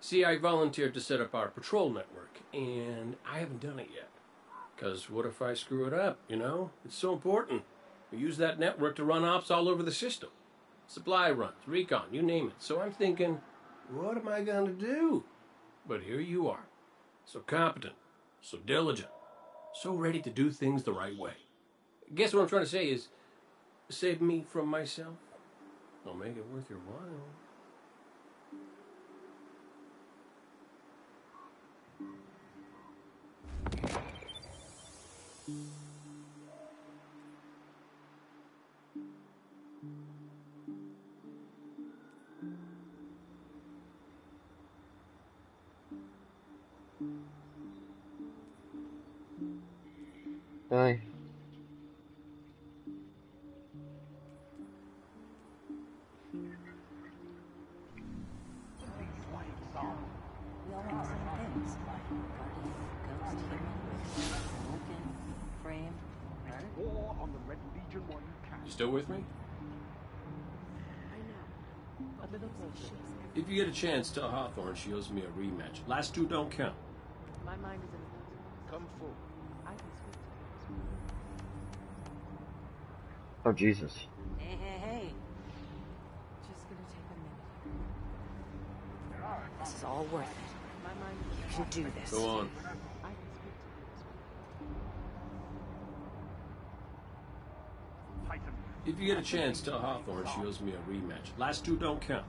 See, I volunteered to set up our patrol network, and I haven't done it yet. Because what if I screw it up, you know? It's so important. We use that network to run ops all over the system. Supply runs, recon, you name it. So I'm thinking, what am I going to do? But here you are. So competent, so diligent, so ready to do things the right way. Guess what I'm trying to say is, save me from myself. I'll make it worth your while. Really? We all have some things like Guardian, Ghost, Human, Broken, Frame, Bird. War on the Red Legion while you can. You still with me? I know. A little closer. If you get a chance, tell Hawthorne she owes me a rematch. Last two don't count. My mind is in the Come forward. I can speak. Oh, Jesus. Hey, hey, hey. Just gonna take a minute. This is all worth it. My mind is you can do this. Go on. I can speak to Python. If you get a chance, tell Hawthorne she owes me a rematch. Last two don't count.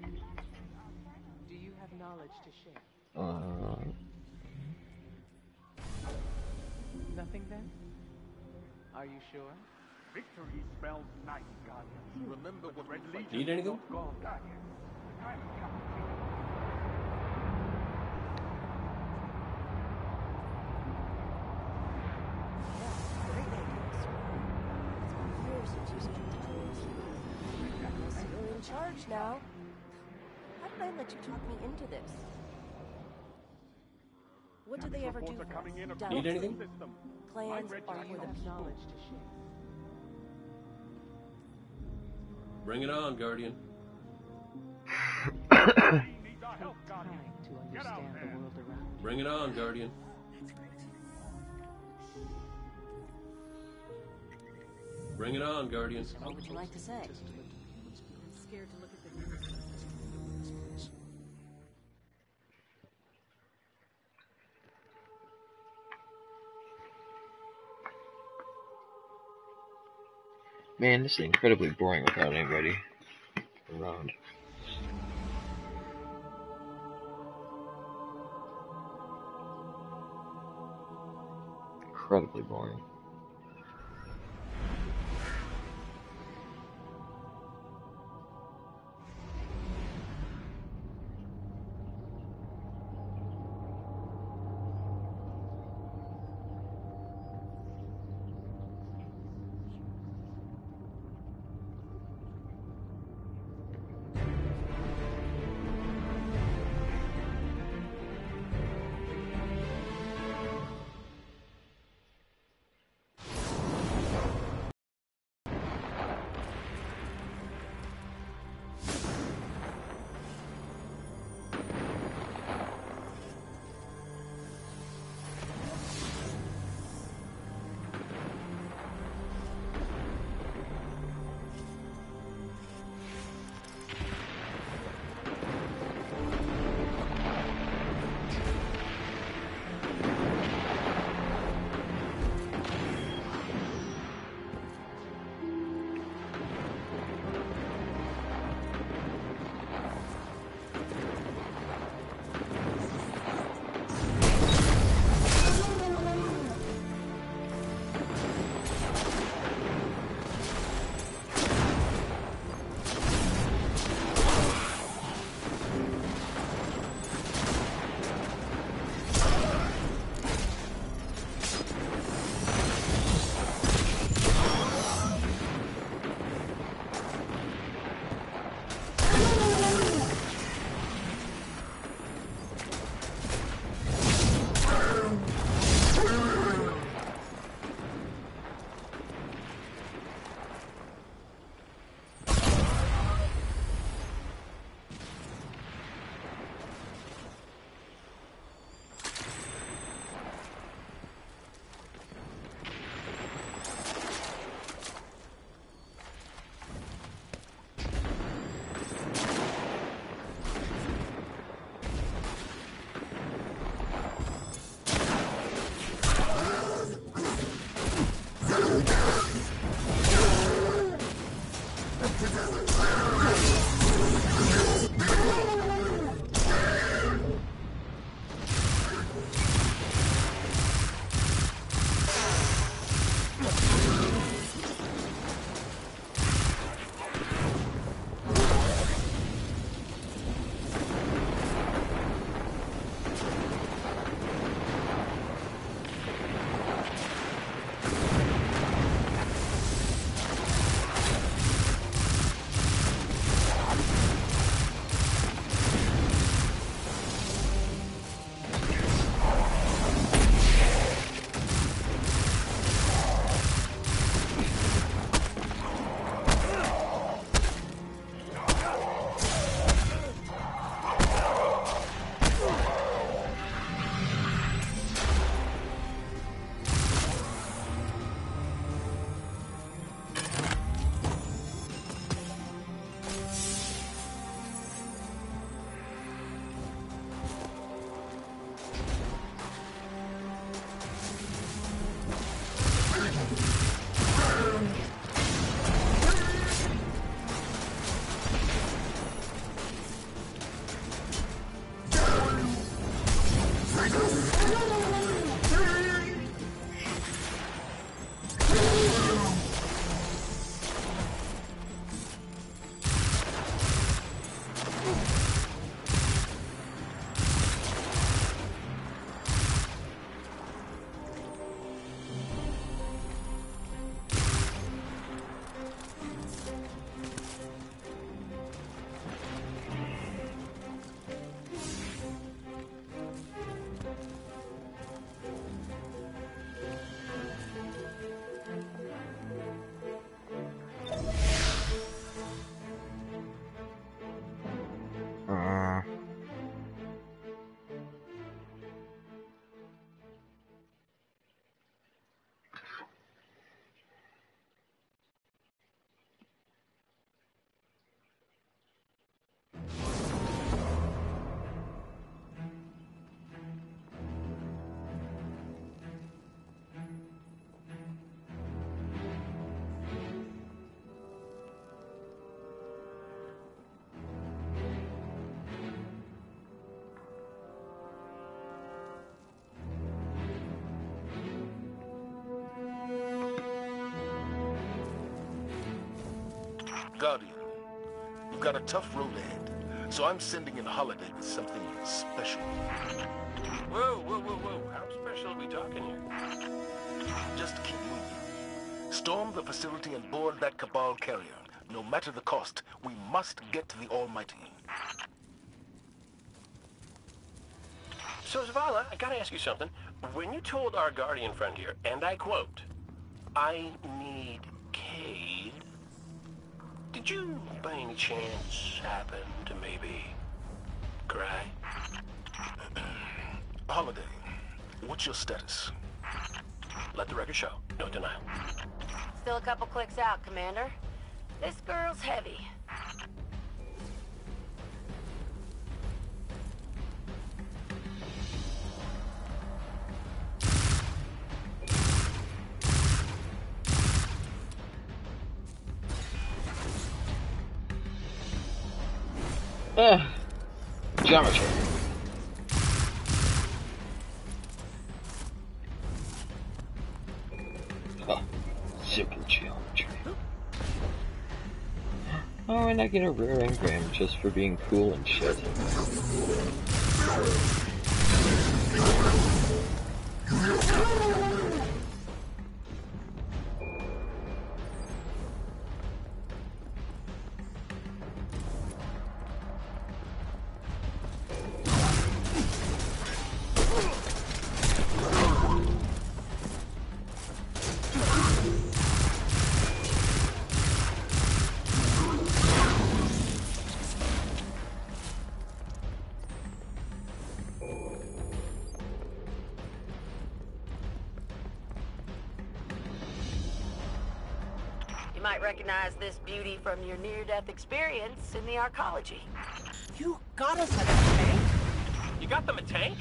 Do you have knowledge to share? Uh... Nothing then? Are you sure? Victory spells night, Guardian. Remember what Red Legion... Need anything? Gaul, Guardian. The time has come. Yeah, great ideas. It's been years since you started doing this. You're in charge now. How do did I let you talk me into this? What do they ever do? Need anything? Plans are for the people. Bring it on, Guardian. Bring it on, Guardian. Bring it on, Guardian. What would you like to say? I'm scared to look at the news. Man, this is incredibly boring without anybody around. Incredibly boring. Guardian. You've got a tough road ahead, so I'm sending in Holiday with something special. Whoa, whoa, whoa, whoa. How special are we talking here? Just keep moving. Storm the facility and board that Cabal carrier. No matter the cost, we must get to the Almighty. So, Zavala, I gotta ask you something. When you told our Guardian friend here, and I quote, "I need Cade," did you, by any chance, happen to maybe cry? Holiday, what's your status? Let the record show. No denial. Still a couple clicks out, Commander. This girl's heavy. Uh, geometry. Oh, simple geometry. Oh, and I get a rare engram just for being cool and shit. Recognize this beauty from your near-death experience in the Arcology. You got us a tank? You got them a tank?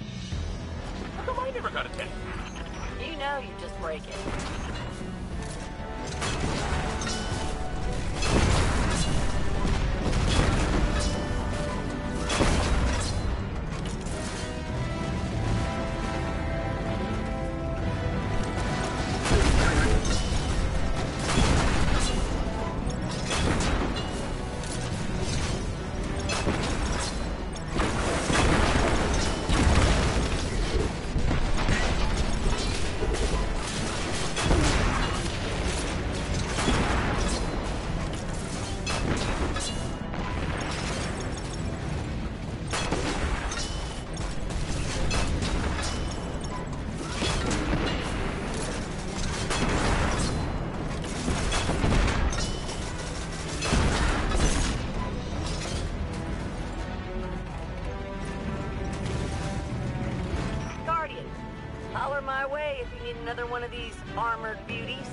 How come I never got a tank? You know you just break it. Another one of these armored beauties.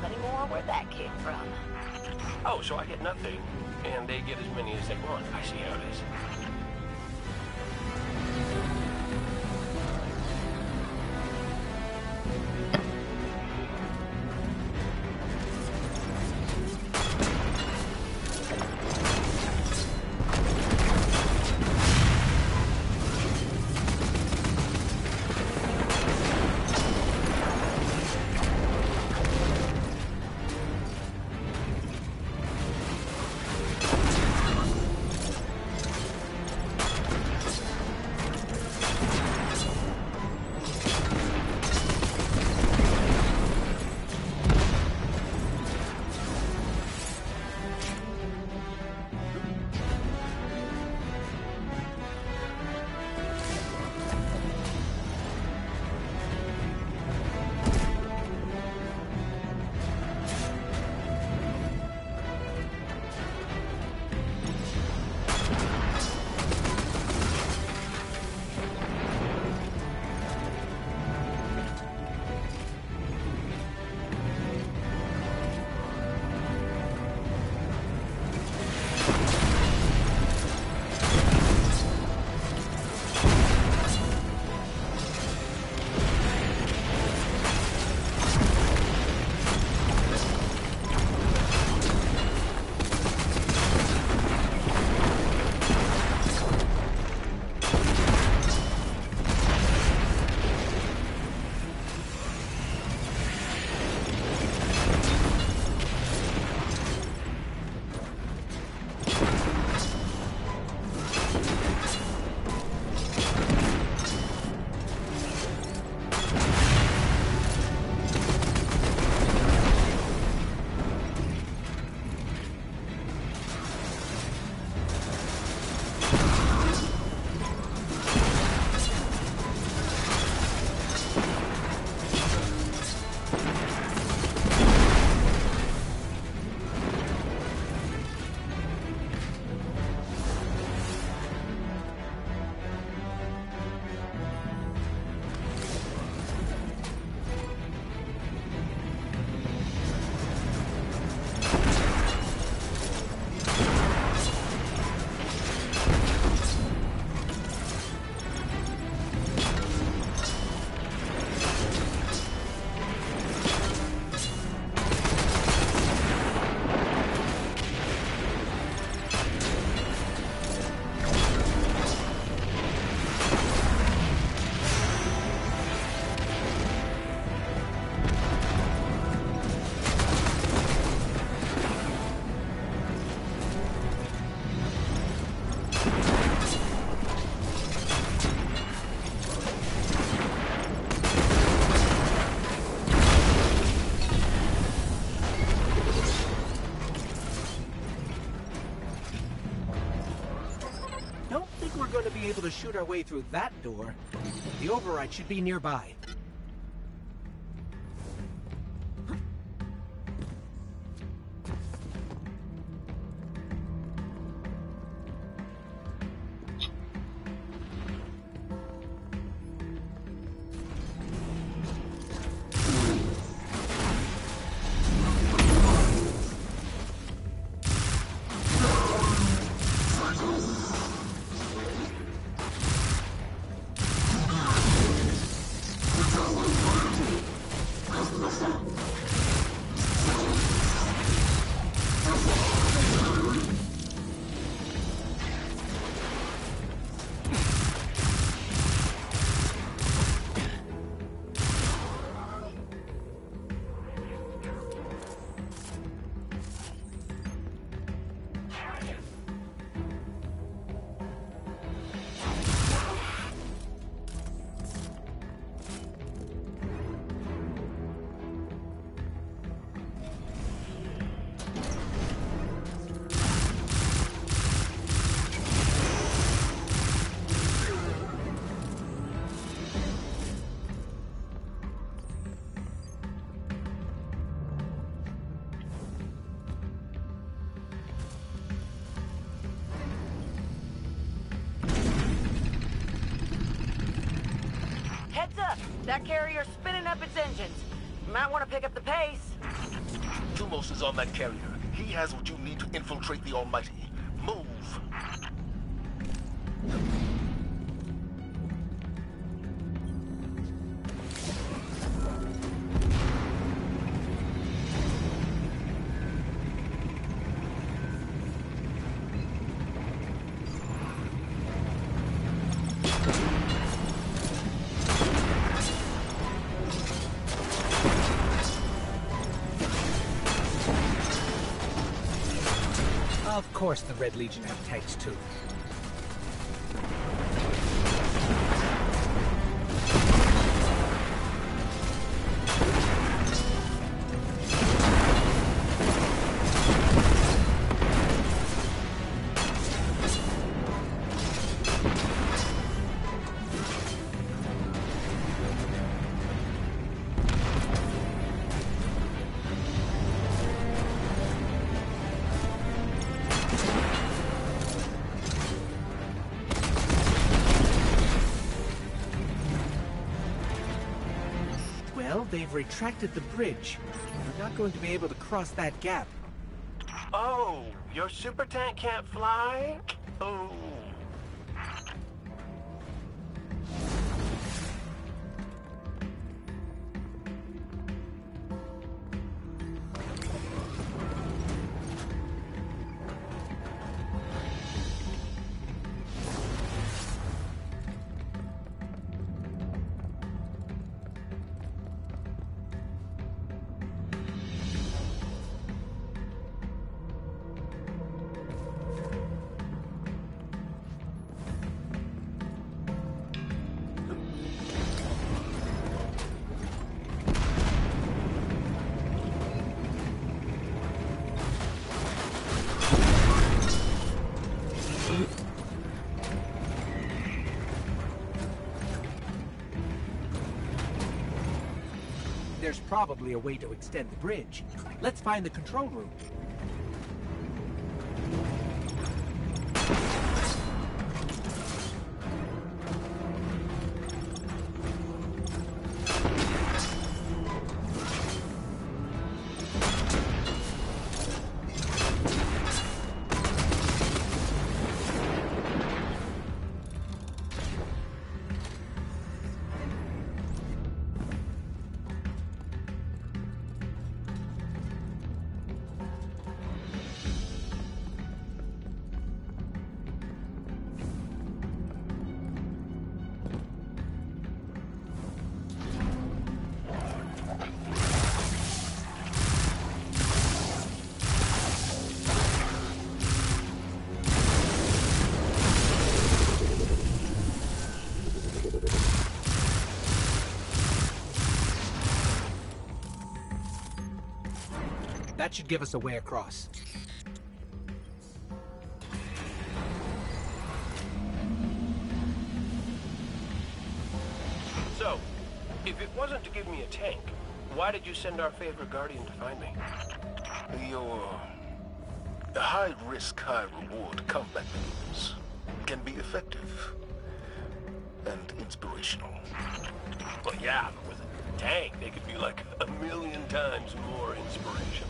Plenty more where that came from. Oh, so I get nothing, and they get as many as they want. I see how it is. able to shoot our way through that door, the override should be nearby. That carrier's spinning up its engines. You might want to pick up the pace. Thumos is on that carrier. He has what you need to infiltrate the Almighty. Move! Of course the Red Legion have tanks too. They've retracted the bridge. We're not going to be able to cross that gap. Oh, your super tank can't fly? Oh. There's probably a way to extend the bridge. Let's find the control room. That should give us a way across. So, if it wasn't to give me a tank, why did you send our favorite guardian to find me? Your high-risk, high-reward combat moves can be effective and inspirational. Well, yeah, but with a tank, they could be like a million times more inspirational.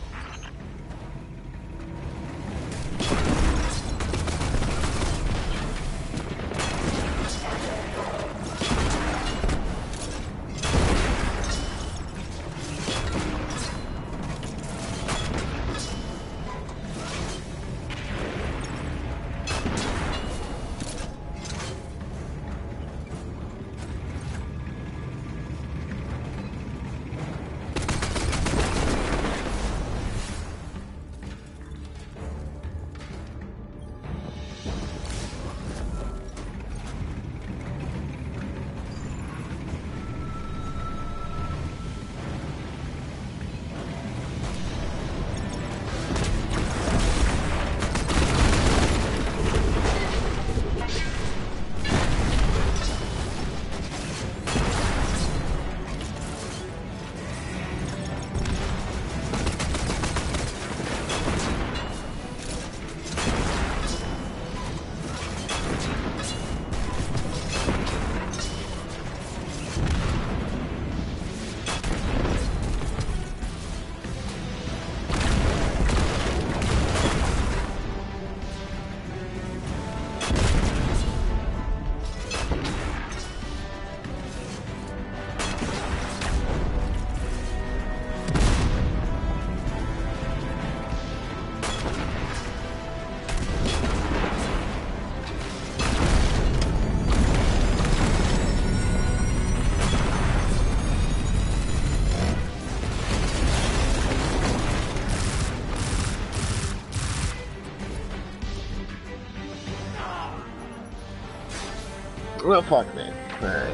Well, fuck me. Alright.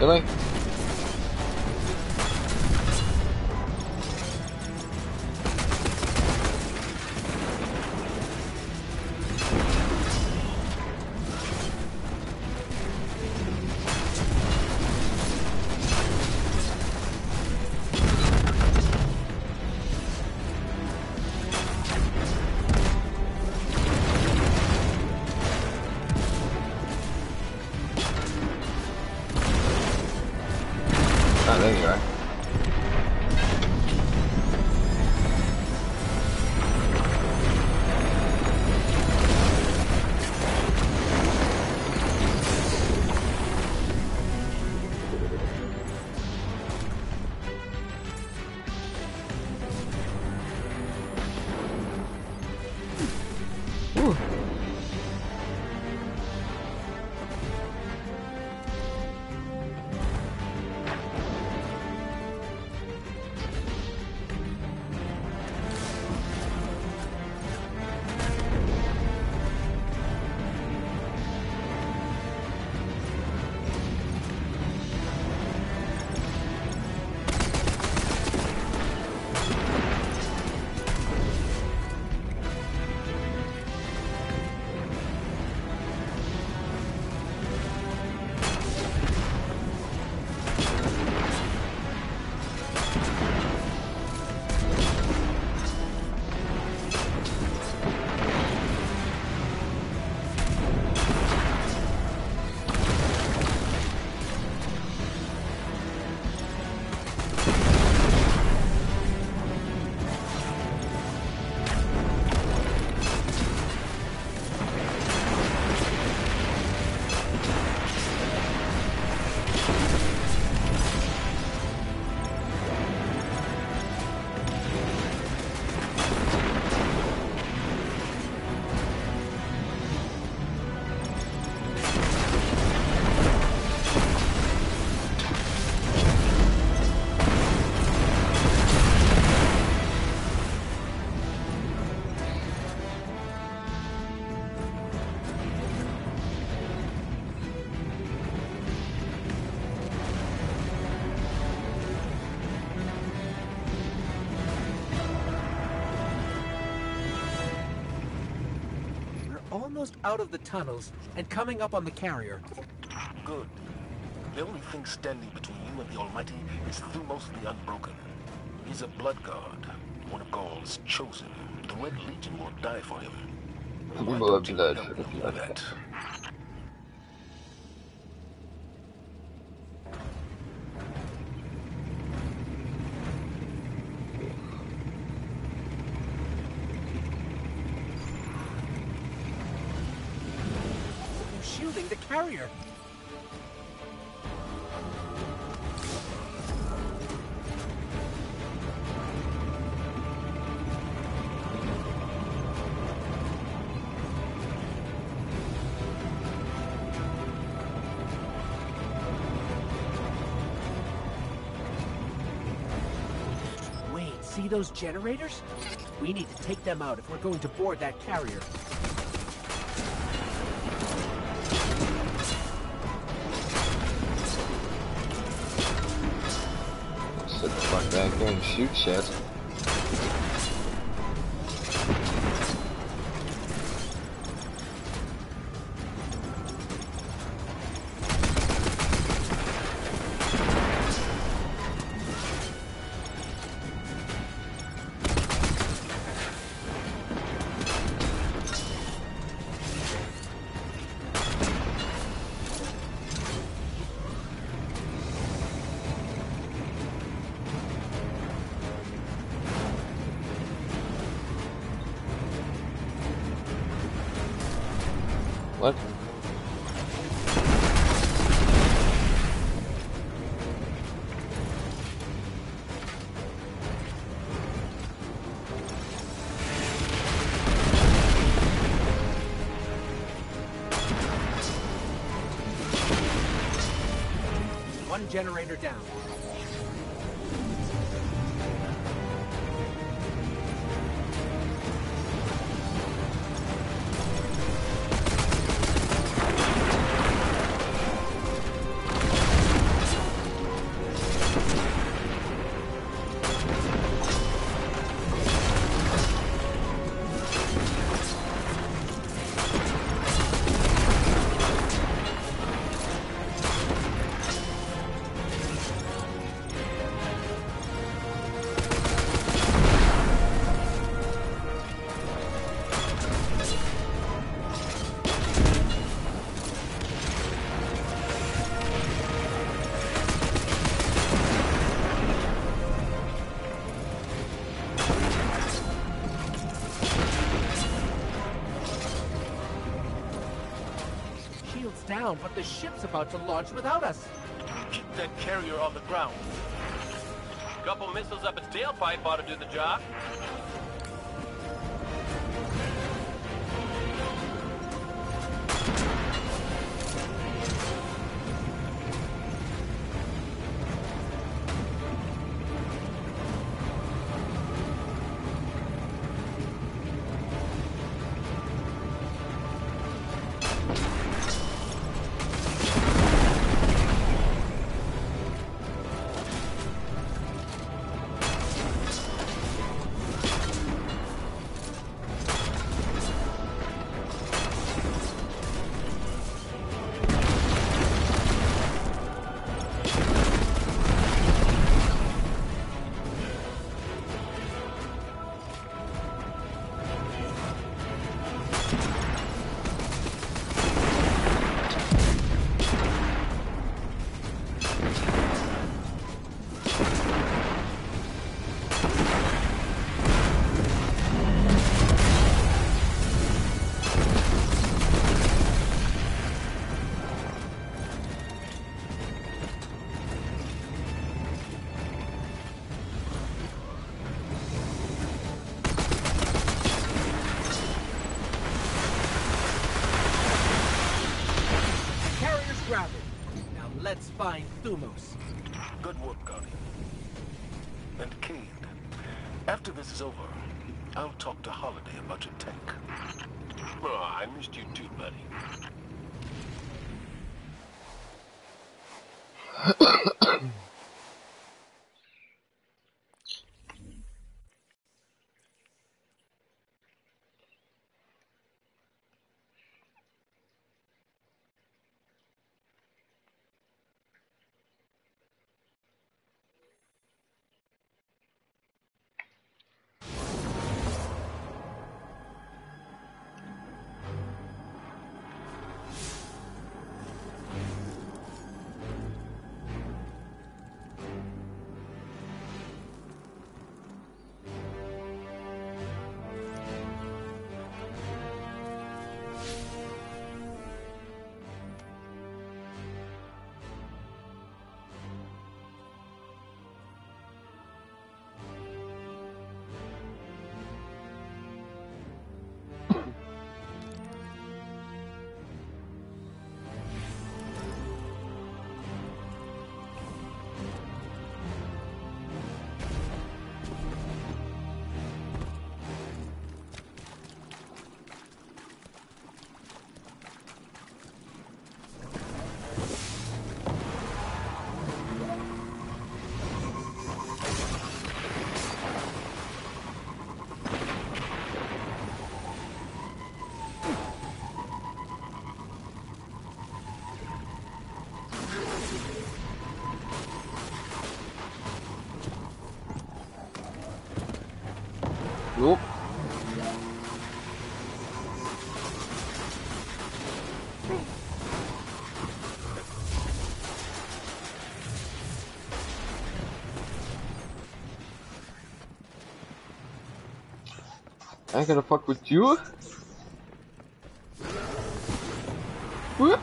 Really? almost out of the tunnels and coming up on the carrier. Good. The only thing standing between you and the Almighty is Thumos the Unbroken. He's a Bloodguard, one of Gaul's chosen. The Red Legion will die for him. Why don't you help him with that? Carrier. Wait, see those generators? We need to take them out if we're going to board that carrier. Back there and shoot shit. Generator down. Down, but the ship's about to launch without us. Keep that carrier on the ground. A couple missiles up its tailpipe ought to do the job. Good work, Garden. And Cade, after this is over, I'll talk to Holiday about your tank. Oh, I missed you too, buddy. Uh. I ain't gonna fuck with you. Whoop.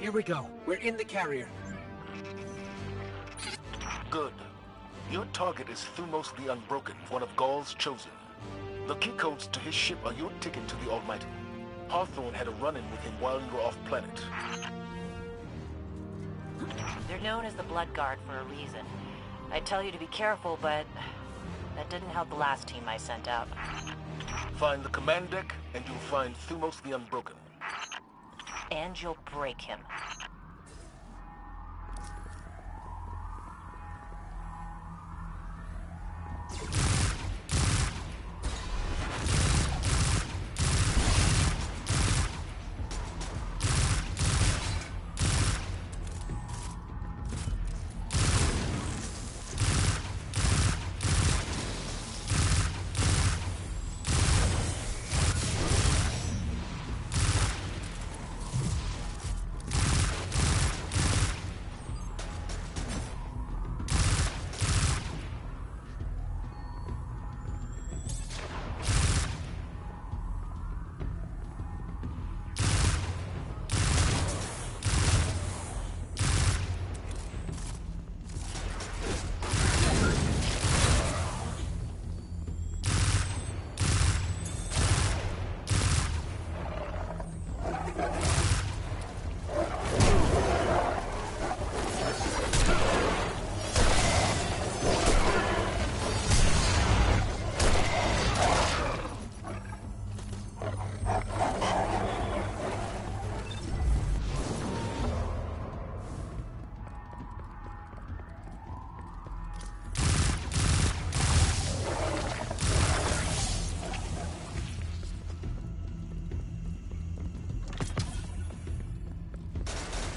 Here we go. We're in the carrier. Good. Your target is Thumos the Unbroken, one of Gaul's chosen. The key codes to his ship are your ticket to the Almighty. Hawthorne had a run-in with him while you were off planet. They're known as the Bloodguard for a reason. I tell you to be careful, but that didn't help the last team I sent out. Find the command deck, and you'll find Thumos the Unbroken. And you'll break him.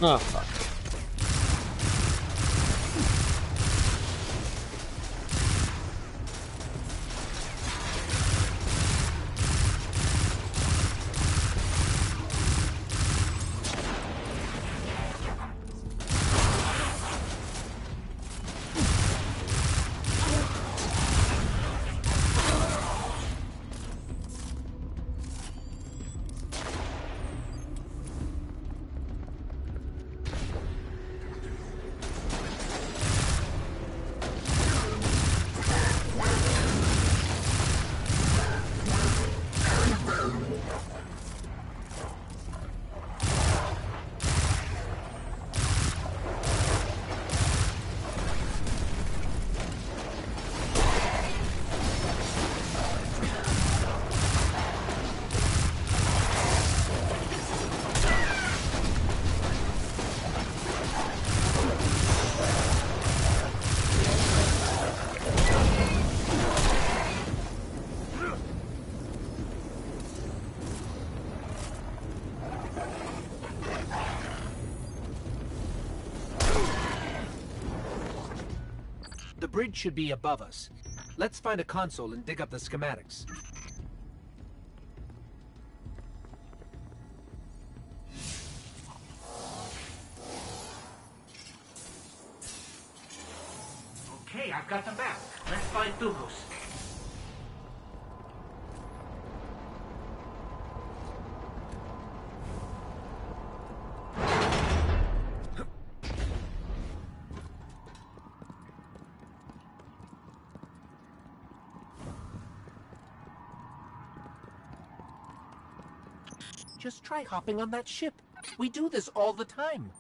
Oh, fuck. The bridge should be above us. Let's find a console and dig up the schematics. Okay, I've got the map. Let's find Thumos. Just try hopping on that ship. We do this all the time.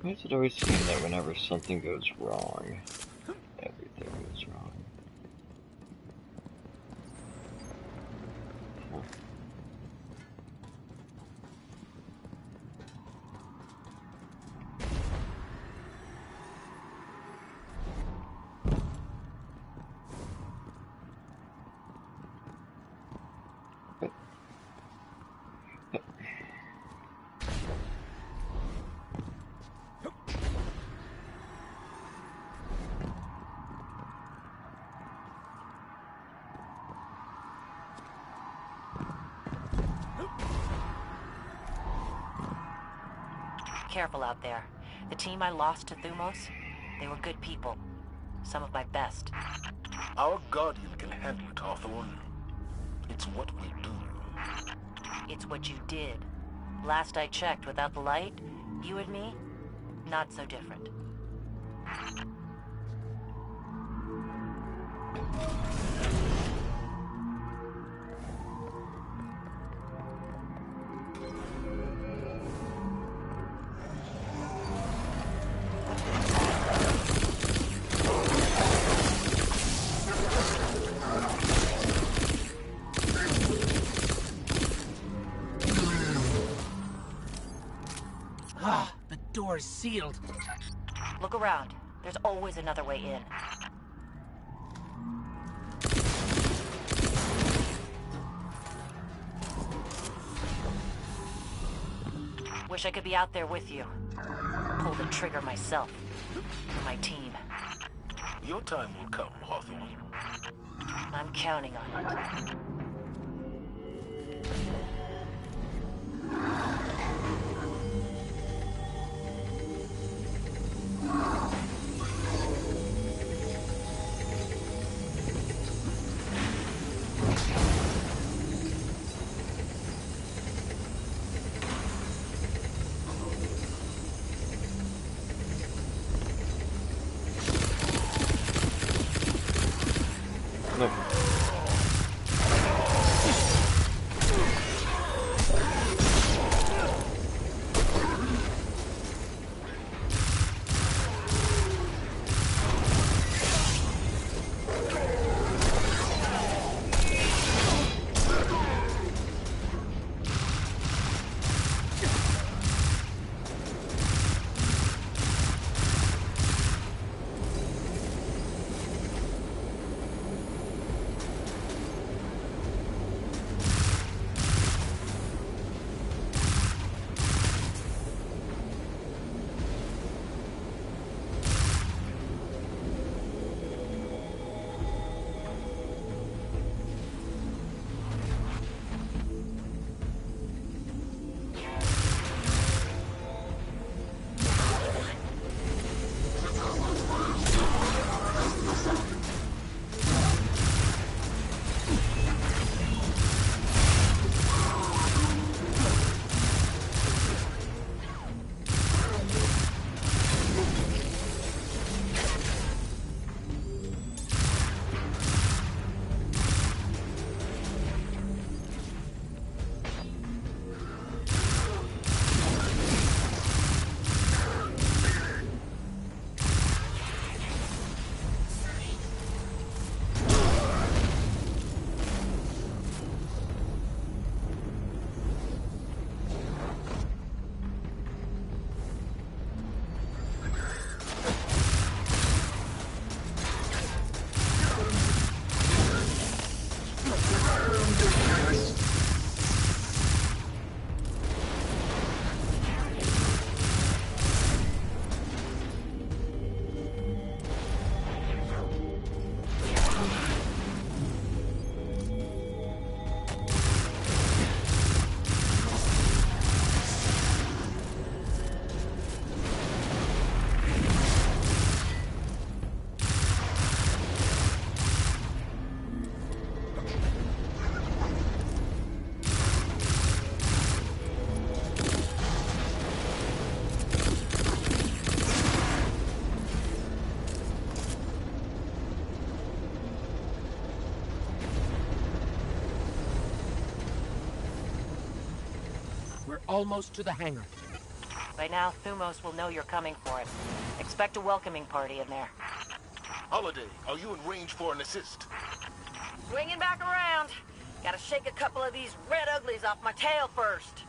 Why does it always seem that whenever something goes wrong, everything goes wrong? Careful out there. The team I lost to Thumos, they were good people. Some of my best. Our Guardian can handle it, Hawthorne. It's what we do. It's what you did. Last I checked, without the light, you and me, not so different. Door is sealed. Look around. There's always another way in. Wish I could be out there with you. Pull the trigger myself. For my team. Your time will come, Hawthorne. I'm counting on it. almost to the hangar. By now, Thumos will know you're coming for it. Expect a welcoming party in there. Holiday, are you in range for an assist? Swinging back around. Gotta shake a couple of these red uglies off my tail first.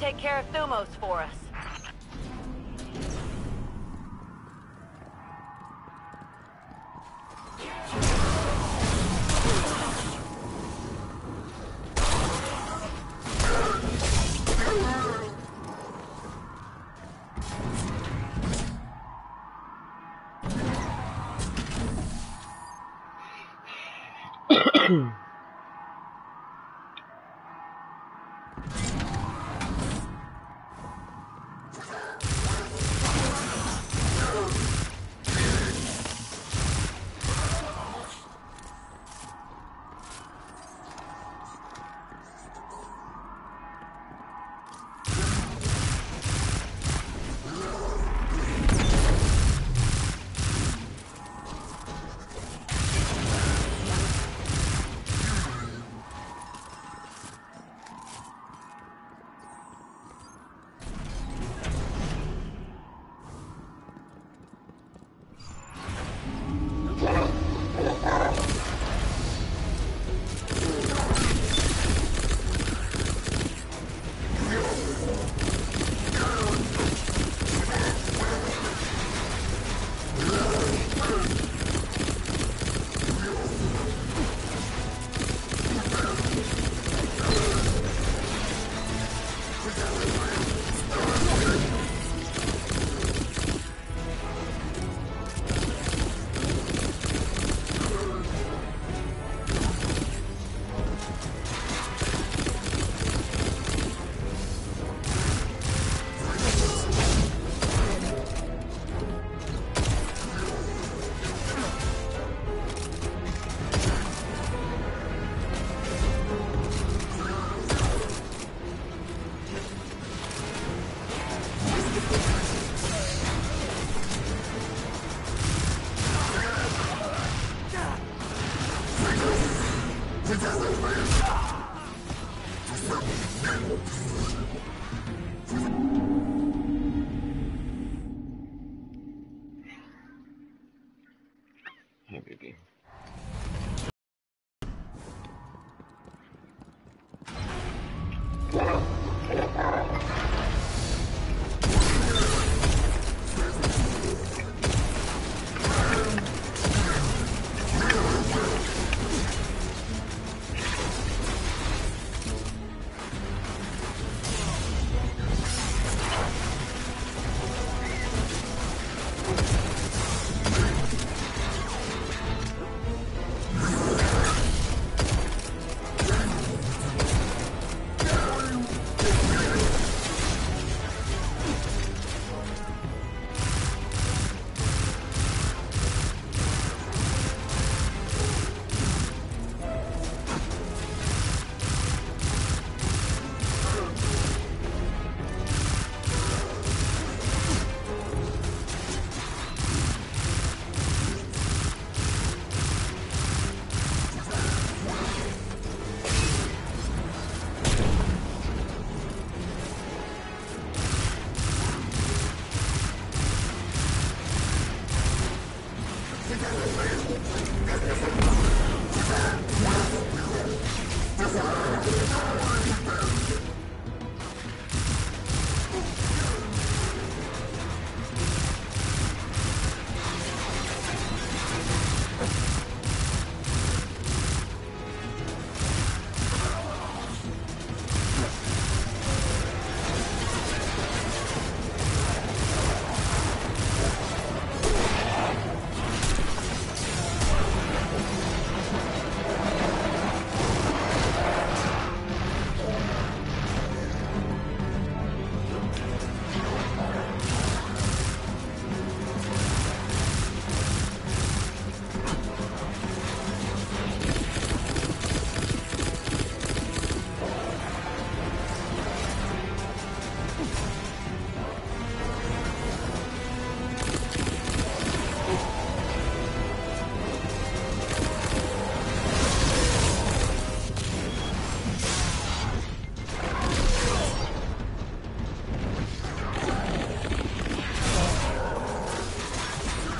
Take care of Thumos for us.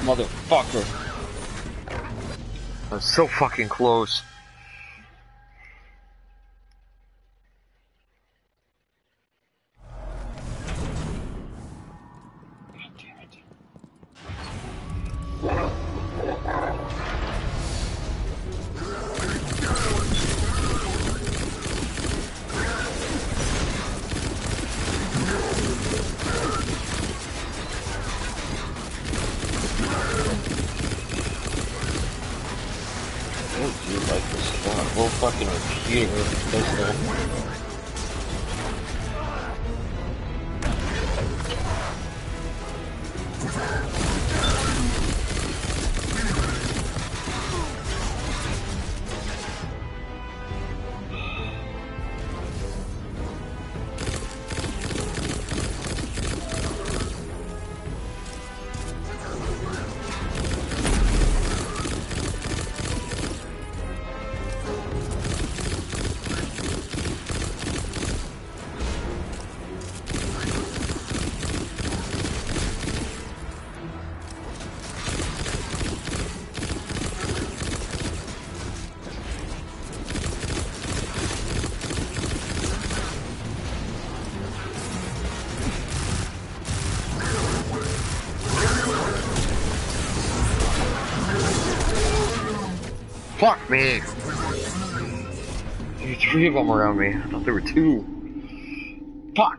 Motherfucker. That's so fucking close. Fuck me! There's three of them around me. I thought there were two. Fuck!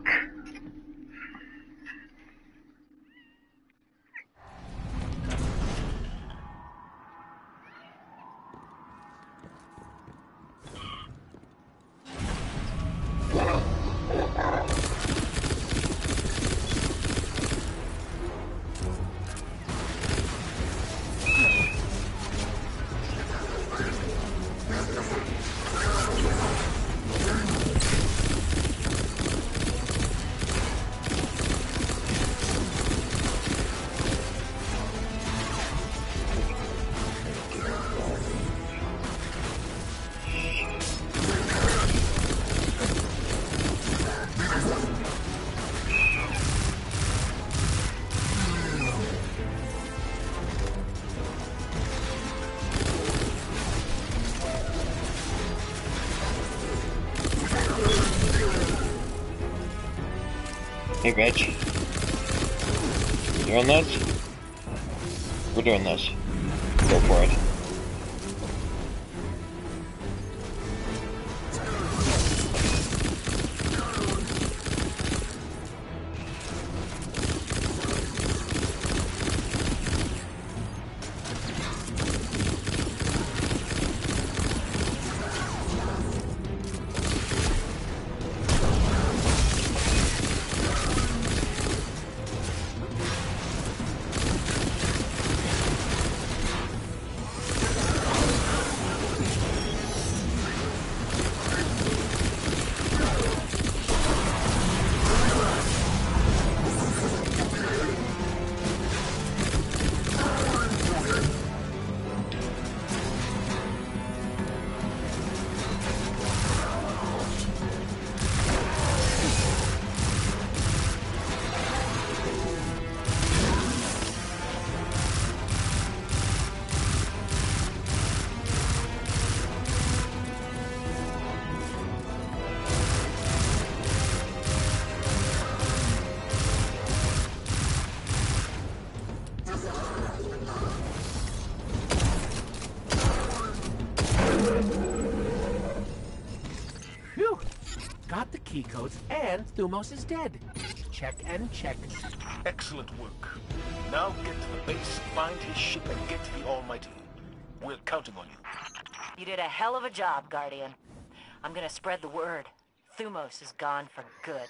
Hey, Reg. You doing this? We're doing this. Go for it. codes, and Thumos is dead. Check and check. Excellent work. Now get to the base, find his ship, and get to the Almighty. We're counting on you. You did a hell of a job, Guardian. I'm gonna spread the word. Thumos is gone for good.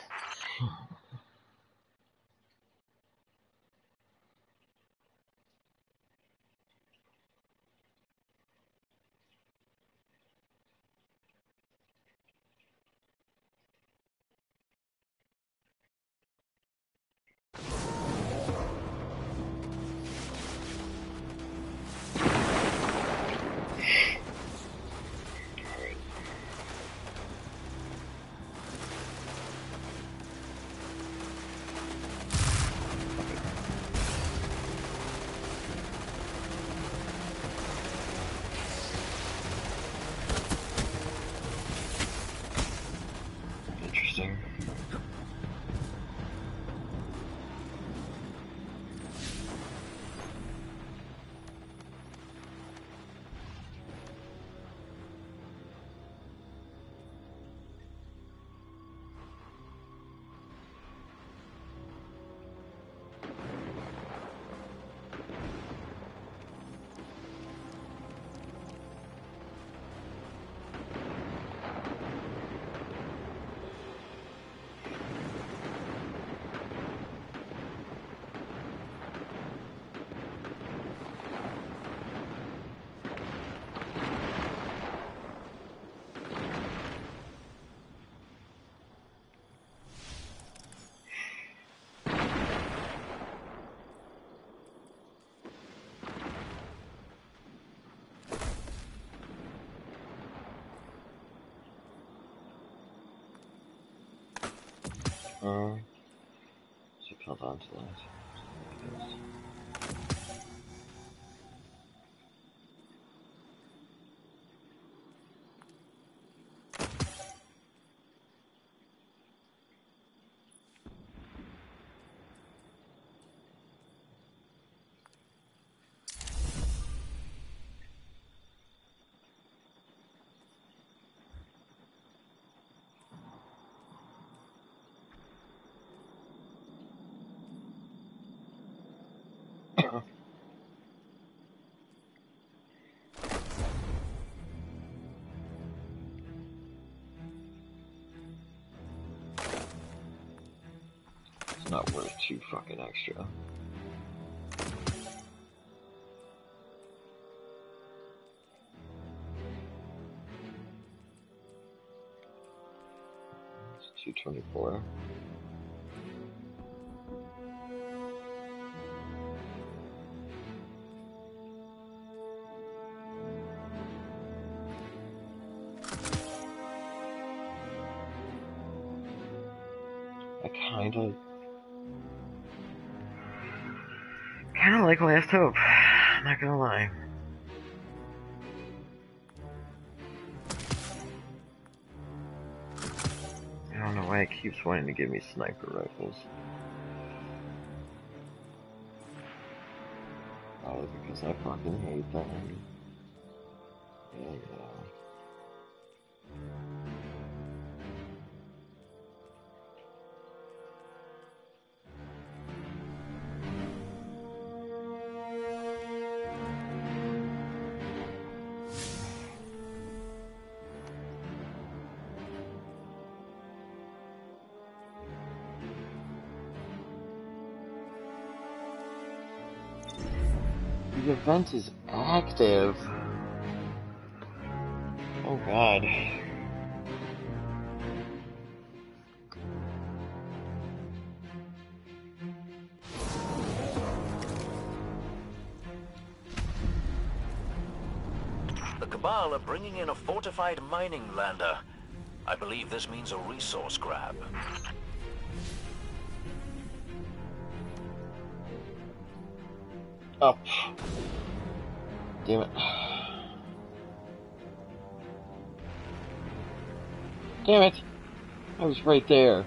Um, should hold on to that. It's not worth two fucking extra. It's two twenty-four. Last hope, I'm not gonna lie. I don't know why it keeps wanting to give me sniper rifles. Probably because I fucking hate that. Yeah. The event is active. Oh god. The Cabal are bringing in a fortified mining lander. I believe this means a resource grab. Up. Damn it. Damn it! I was right there.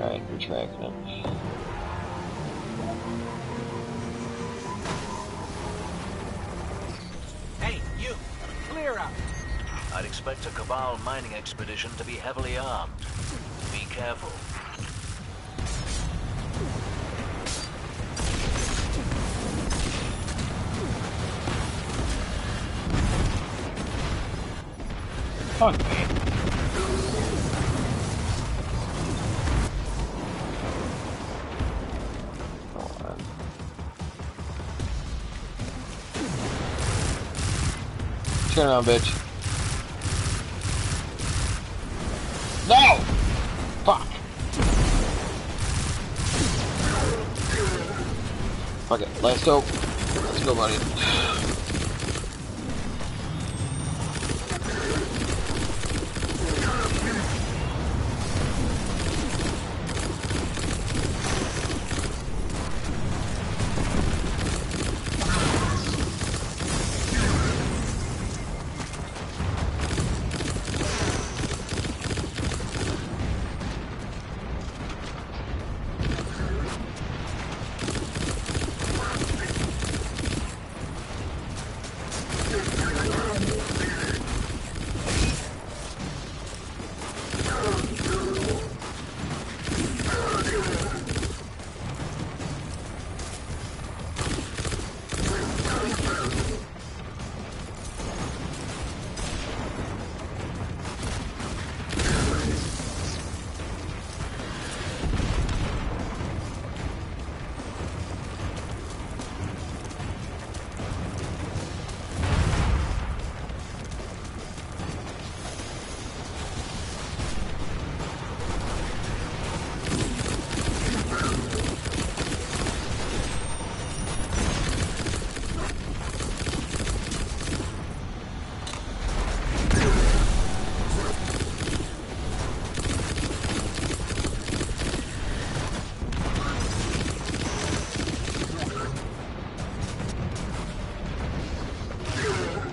Alright, we're tracking it. Hey, you! I'd expect a Cabal mining expedition to be heavily armed. Be careful. Fuck me. Turn around, bitch. No! Fuck. Fuck it. Let's go. Let's go, buddy.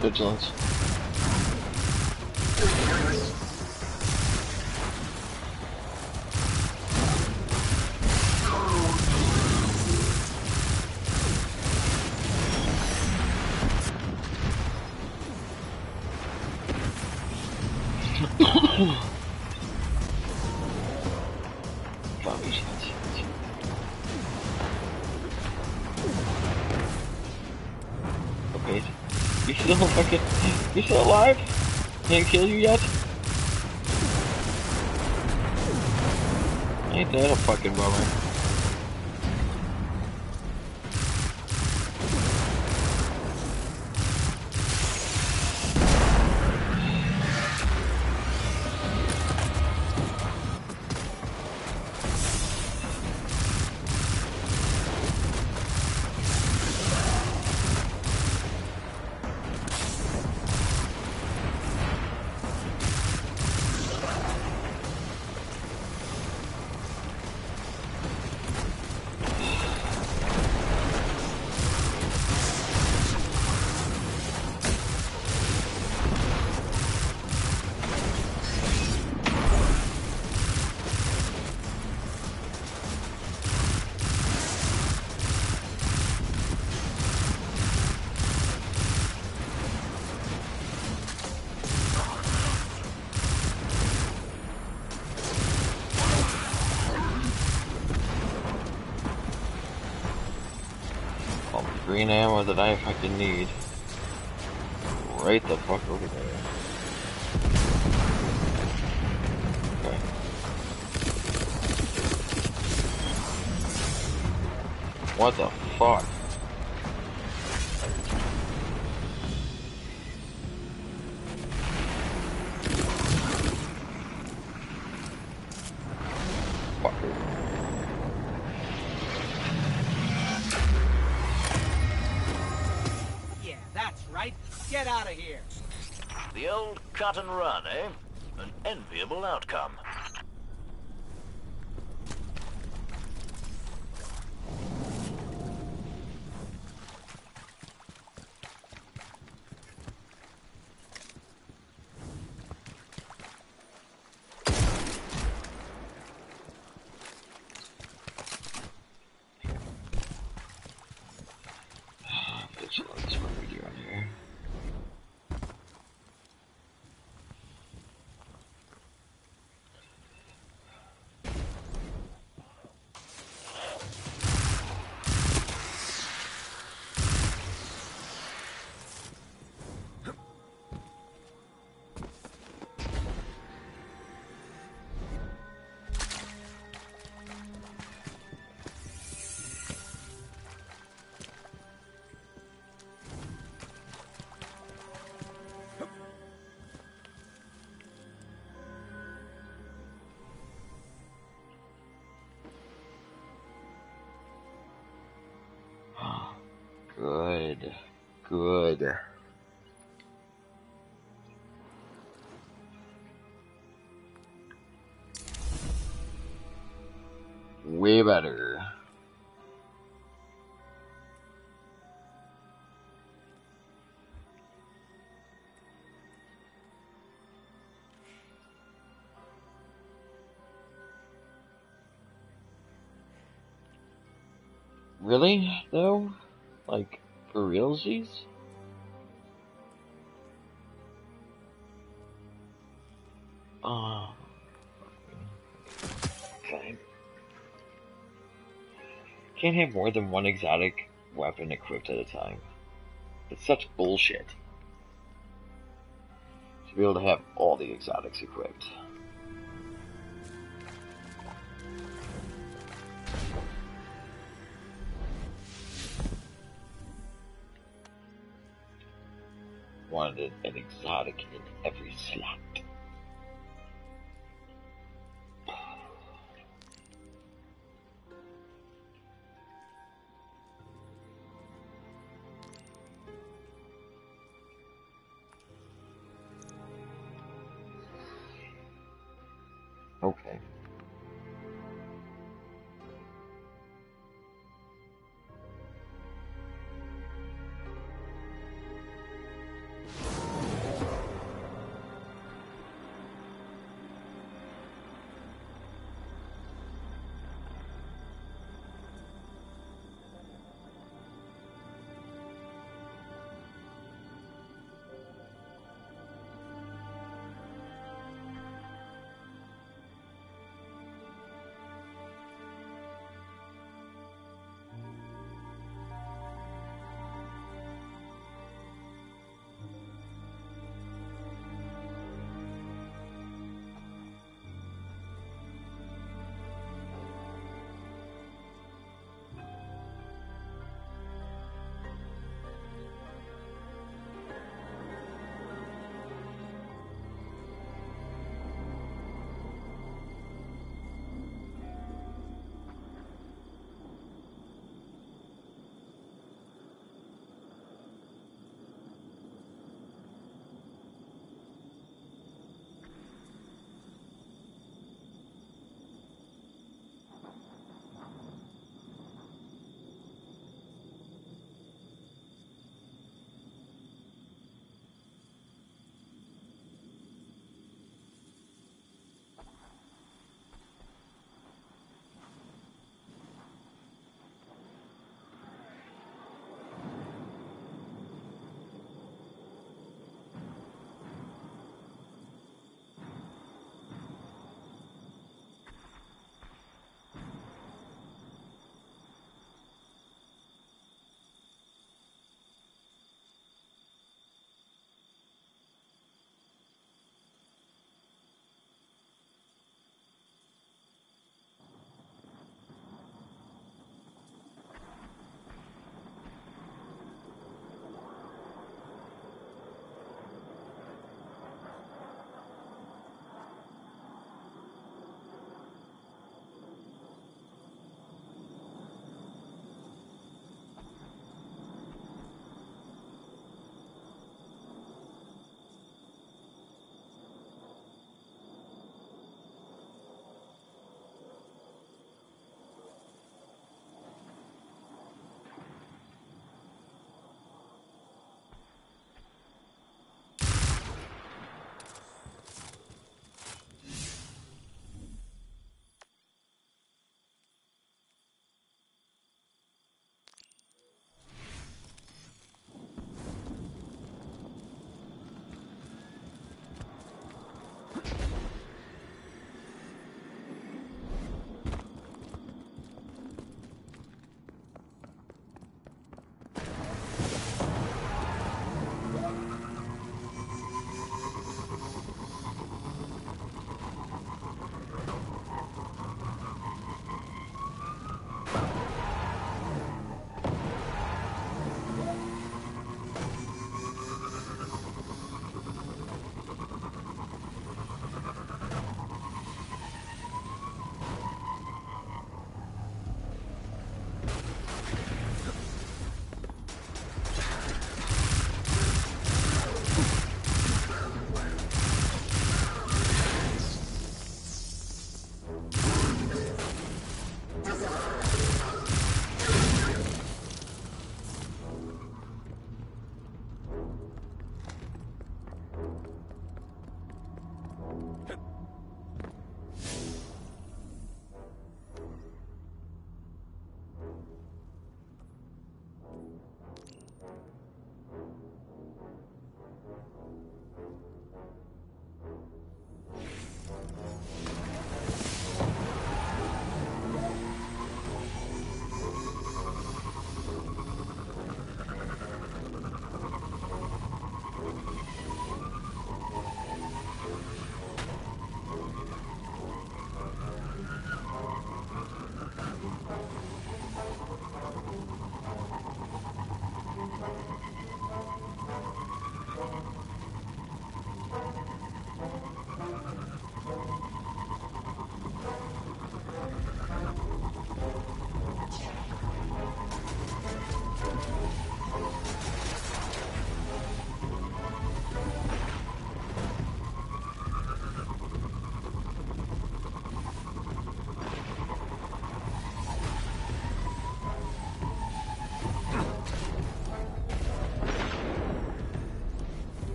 Vigilance. You still alive? Didn't kill you yet? Ain't that a fucking bummer? Green ammo that I fucking need. Right the fuck over there. Okay. What the fuck? Cut and run, eh? An enviable outcome. Good. Way better. Really, though? Like, for realsies? Uh, okay. Can't have more than one exotic weapon equipped at a time. It's such bullshit. To be able to have all the exotics equipped. Wanted an exotic in every slot. Okay.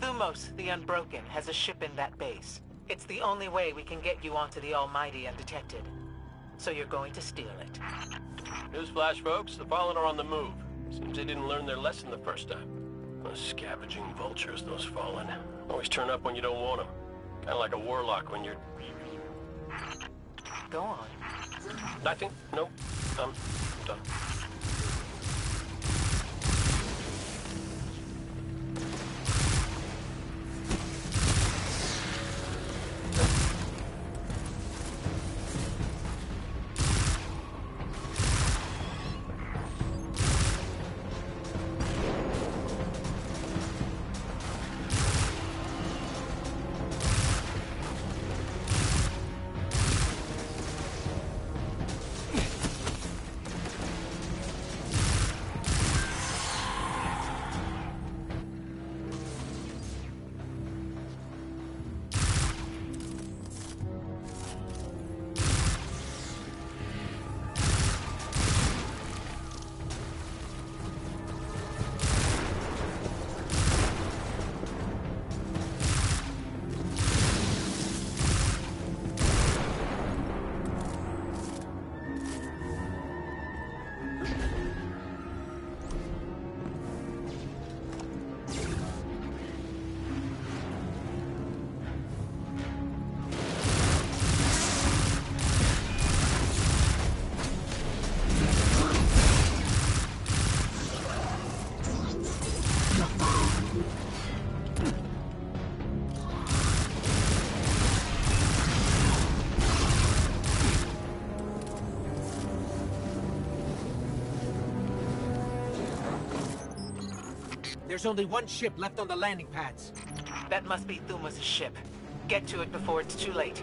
Thumos the Unbroken has a ship in that base. It's the only way we can get you onto the Almighty undetected. So you're going to steal it. Newsflash, folks. The Fallen are on the move. Seems they didn't learn their lesson the first time. Those scavenging vultures, those Fallen. Always turn up when you don't want them. Kind of like a warlock when you're... Go on. Nothing. Nope. I'm done. There's only one ship left on the landing pads. That must be Thumos' ship. Get to it before it's too late.